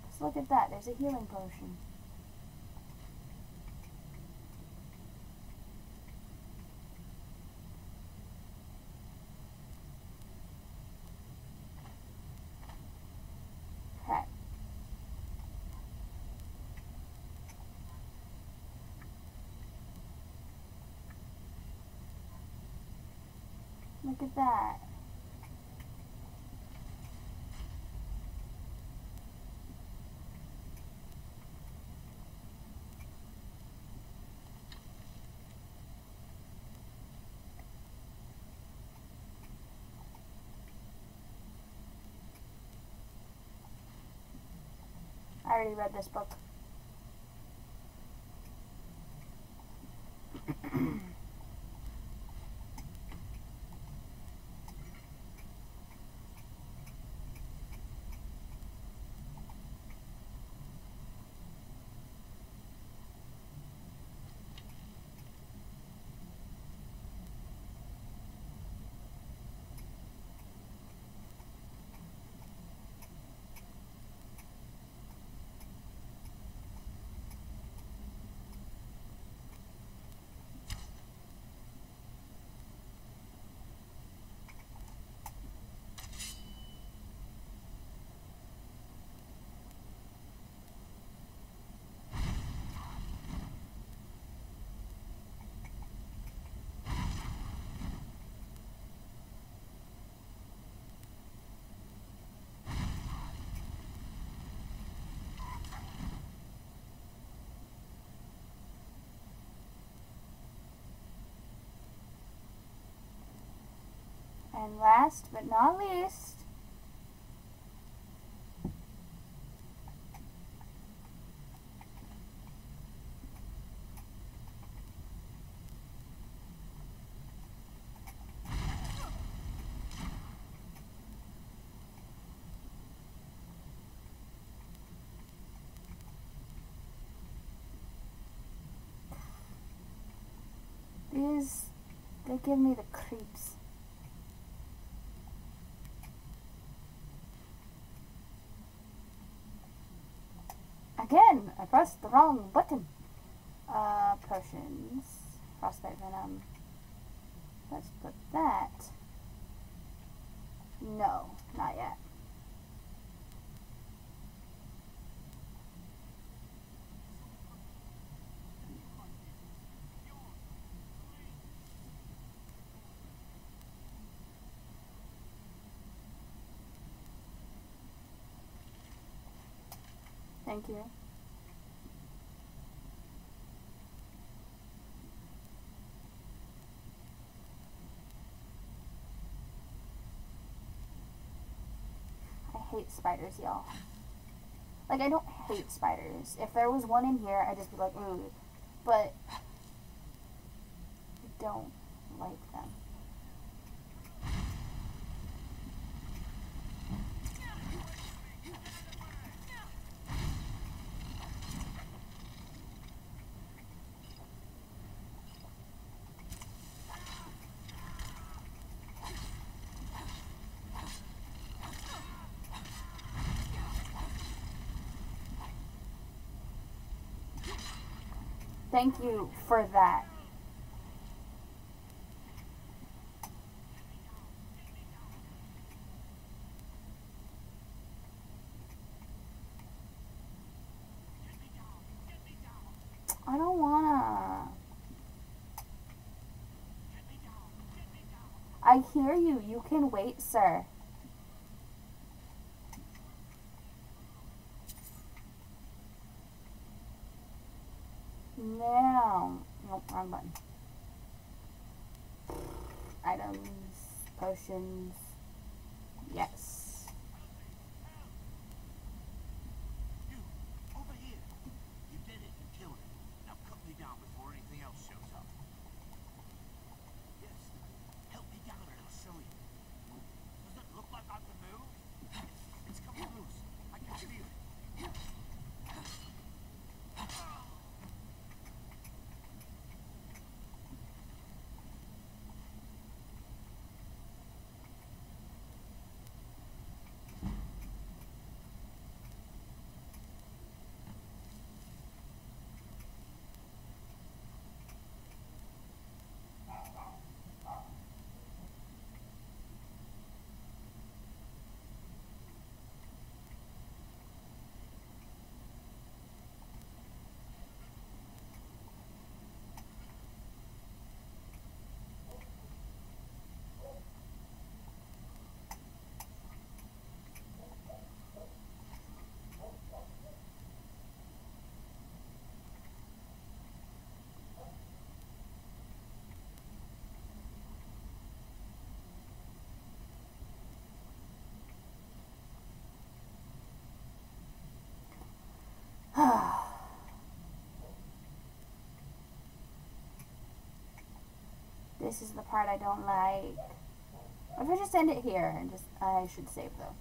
Just look at that, there's a healing potion. Look at that. I already read this book. And last but not least, these, they give me the creeps. Again, I pressed the wrong button. Uh, potions. Frostbite venom. Let's put that. No, not yet. Thank you. I hate spiders, y'all. Like, I don't hate spiders. If there was one in here, I'd just be like, ooh. But I don't like them. Thank you for that. I don't wanna. I hear you. You can wait, sir. Now, nope, wrong button. Items, potions, yes. You, over here. You did it, you killed it. Now cut me down before anything else shows up. Yes, help me down and I'll show you. Does it look like I can move? It's coming loose. I can feel it. This is the part I don't like. What if I just end it here and just, I should save though.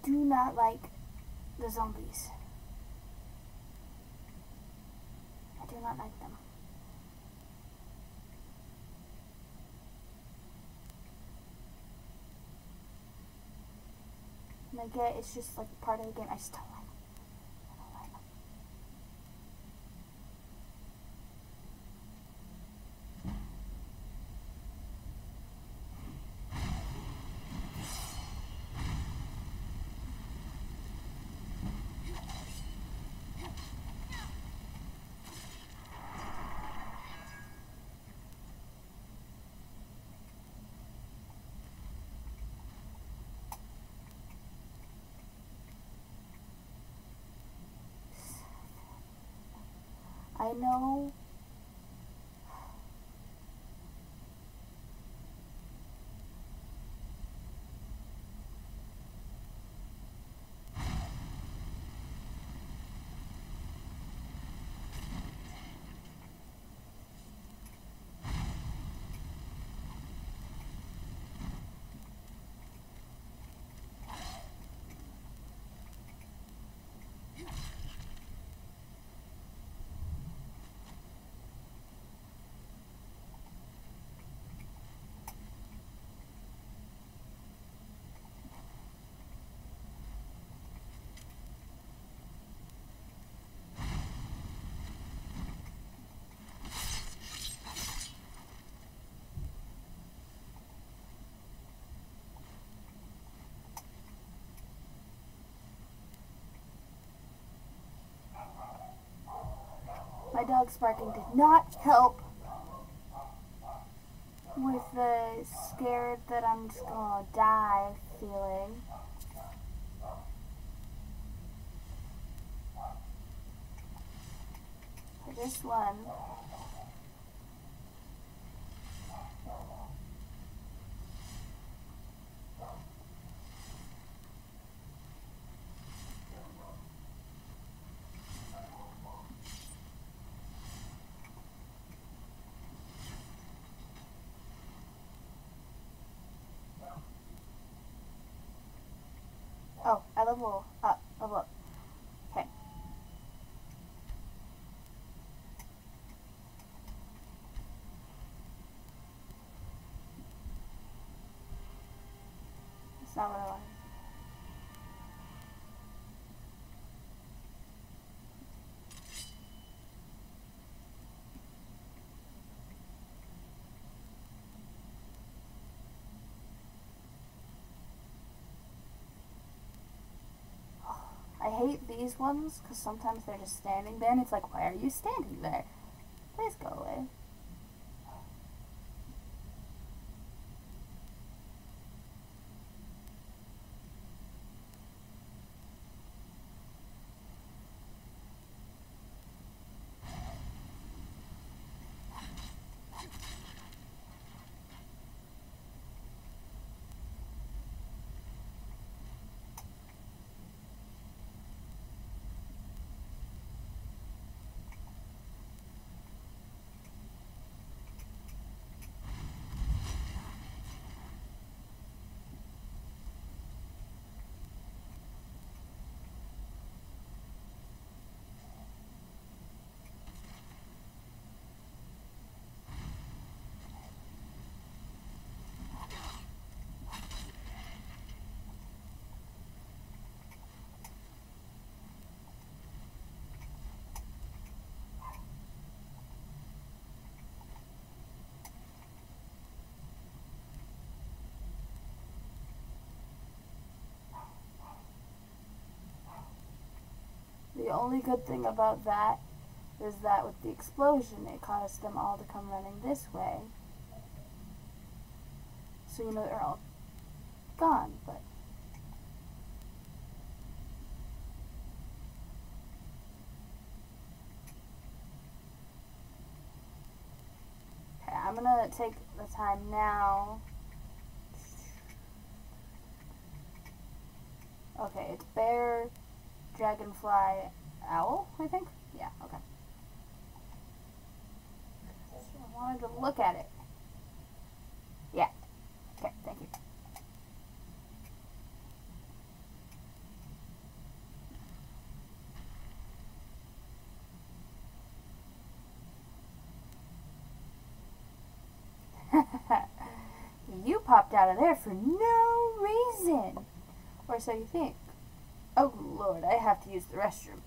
I do not like the zombies. I do not like them. And I get it's just like part of the game. I just don't like them. I don't like I know. My dog's barking did not help with the scared that I'm just gonna die feeling. For this one. Oh, I level up, level up. Okay. That's not what I wanted. I hate these ones because sometimes they're just standing there and it's like, why are you standing there? Please go away. The only good thing about that is that with the explosion, it caused them all to come running this way. So you know they're all gone, but... Okay, I'm gonna take the time now. Okay, it's bear... Dragonfly owl, I think? Yeah, okay. So I wanted to look at it. Yeah. Okay, thank you. popped out of there for no reason. Or so you think. Oh Lord, I have to use the restroom.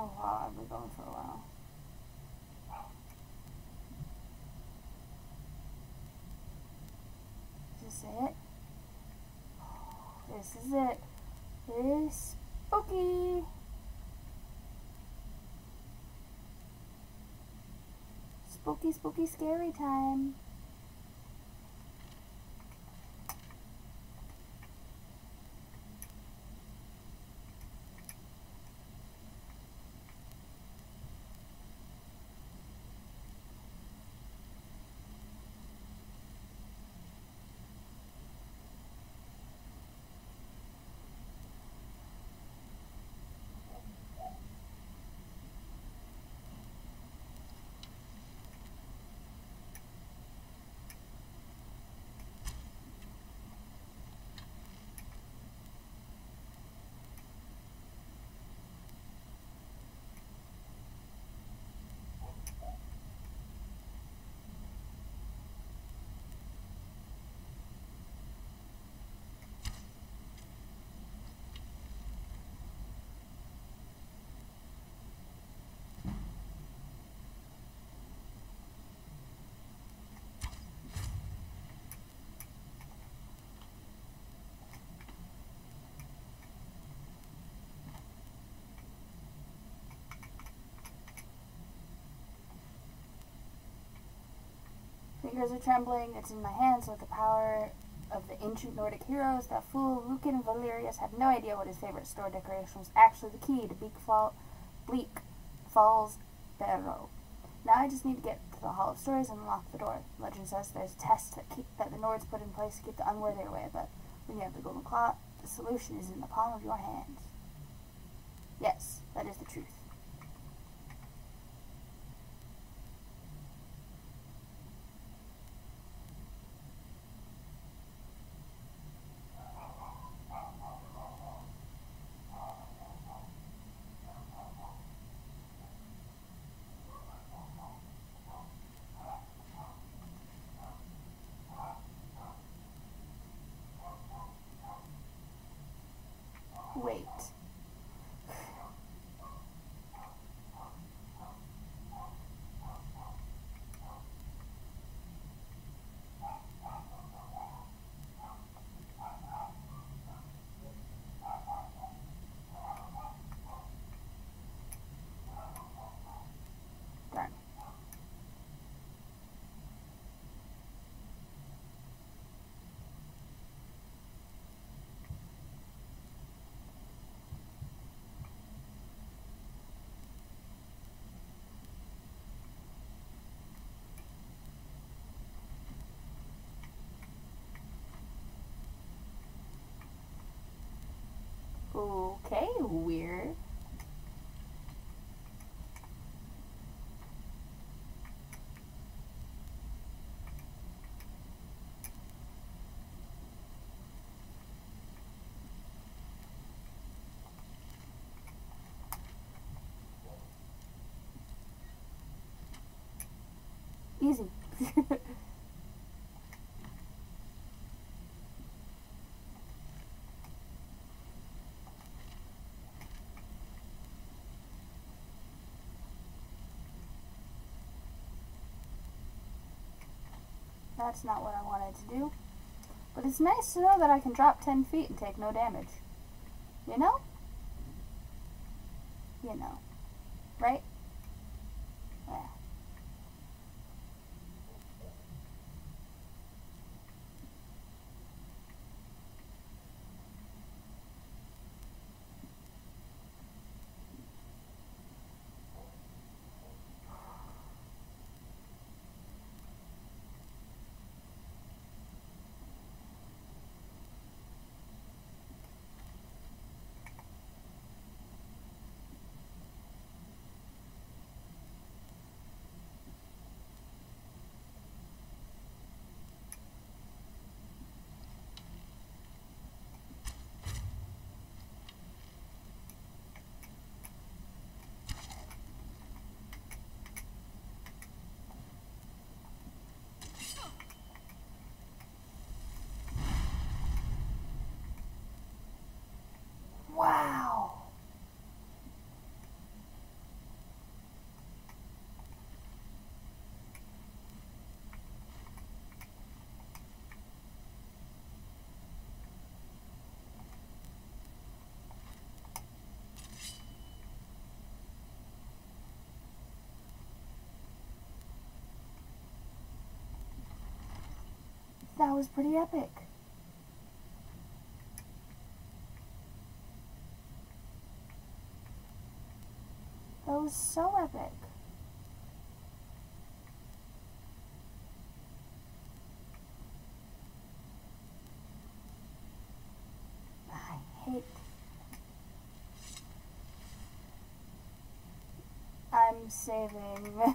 Oh wow, I've been going for a while. Is this it? This is it. This is spooky. Spooky, spooky, scary time. Fingers are trembling, it's in my hands like the power of the ancient Nordic heroes. That fool, Lucan Valerius, had no idea what his favorite store decoration was actually the key to Bleak, Fall Bleak Falls Barrow. Now I just need to get to the Hall of Stories and lock the door. Legend says there's a test that, keep, that the Nords put in place to keep the unworthy away, but when you have the golden claw, the solution is in the palm of your hands. Yes, that is the truth. Wait. Darn. Okay, weird. Easy. That's not what I wanted to do. But it's nice to know that I can drop ten feet and take no damage. You know? You know. Right? Yeah. That was pretty epic. That was so epic. I hate. I'm saving.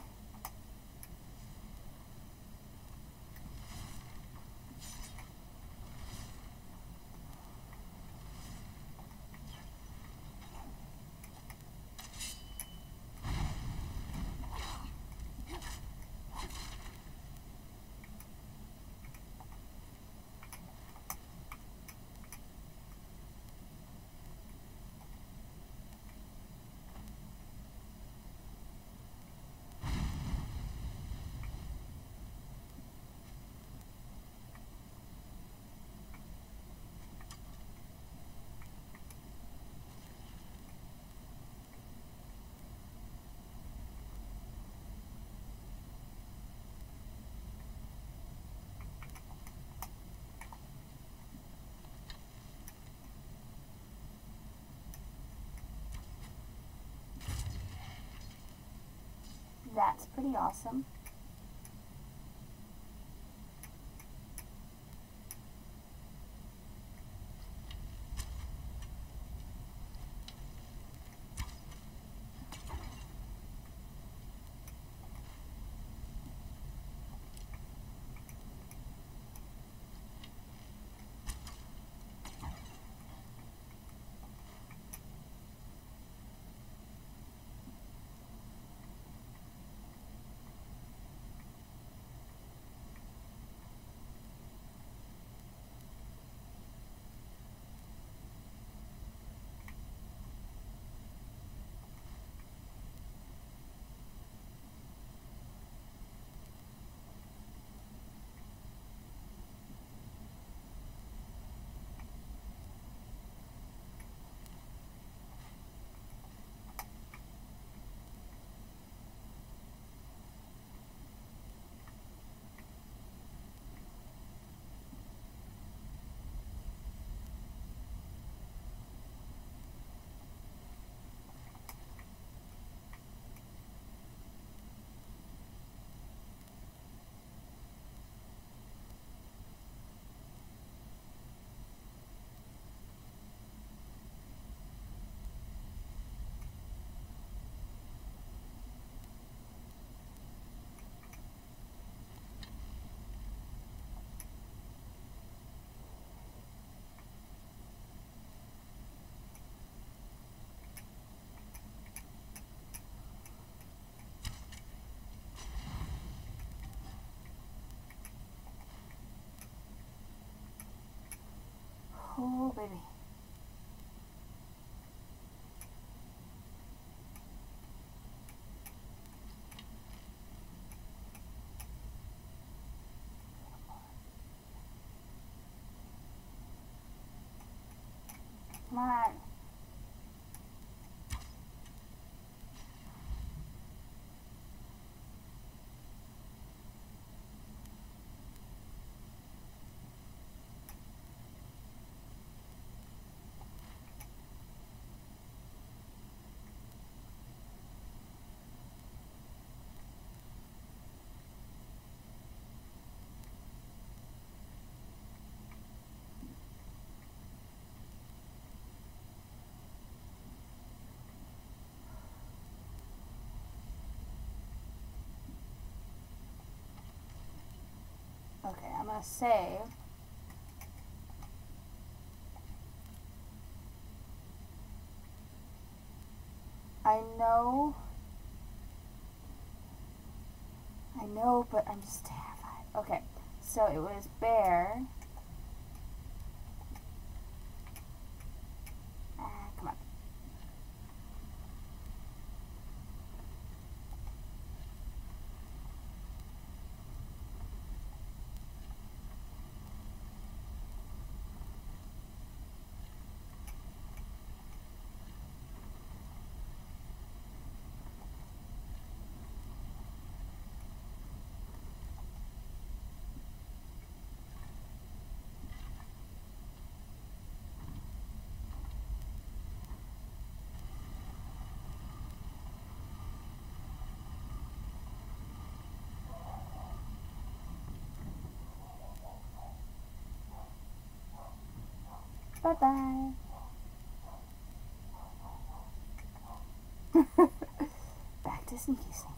That's pretty awesome. Oh, baby. Come on. Okay, I'm gonna save. I know. I know, but I'm just terrified. Okay, so it was bear. Ah, come on. Bye-bye. Back to sneaky sneak.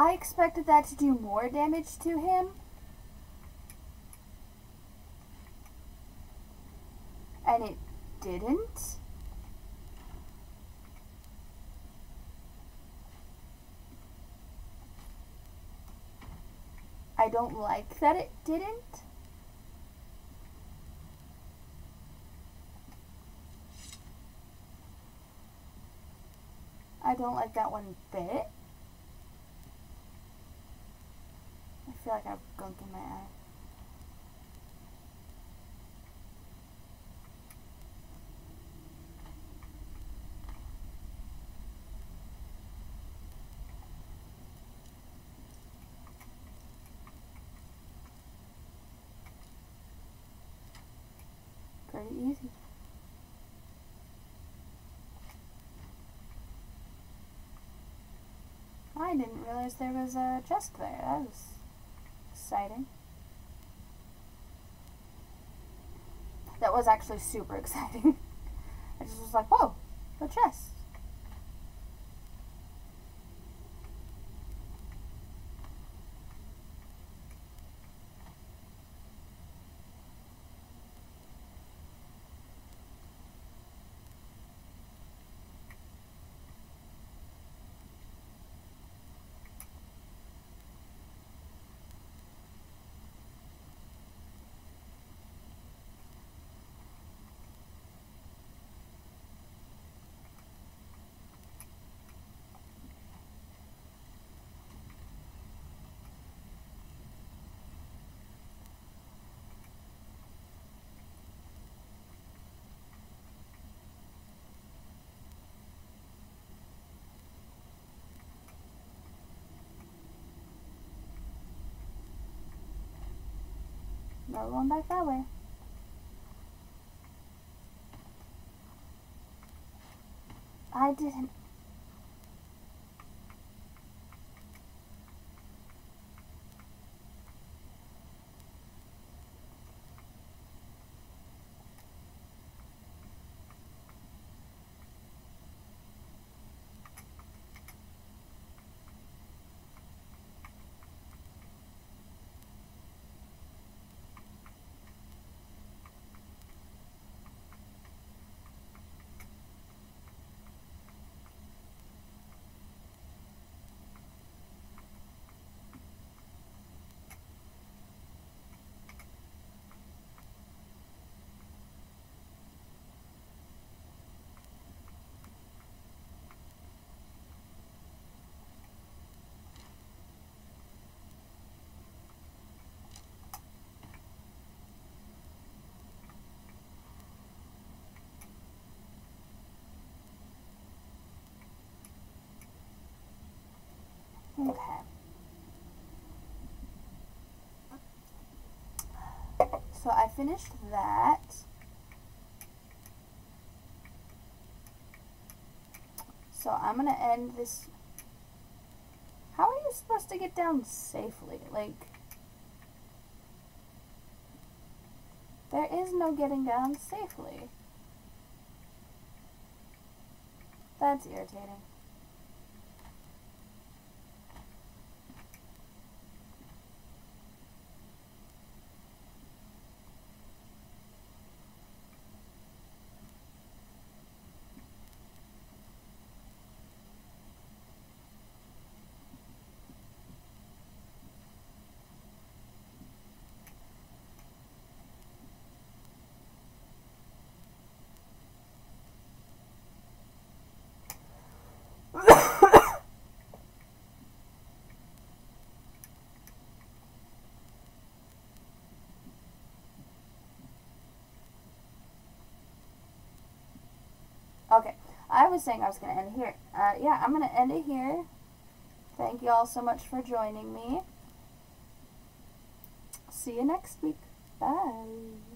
I expected that to do more damage to him. And it didn't. I don't like that it didn't. I don't like that one bit. I feel like I have gunk in my eye. Pretty easy. I didn't realize there was a chest there. That was exciting. That was actually super exciting. I just was like, whoa, a chest. We're going back that way. I didn't. Okay. So I finished that. So I'm gonna end this. How are you supposed to get down safely? Like, there is no getting down safely. That's irritating. Okay, I was saying I was going to end here. Uh, yeah, I'm going to end it here. Thank you all so much for joining me. See you next week. Bye.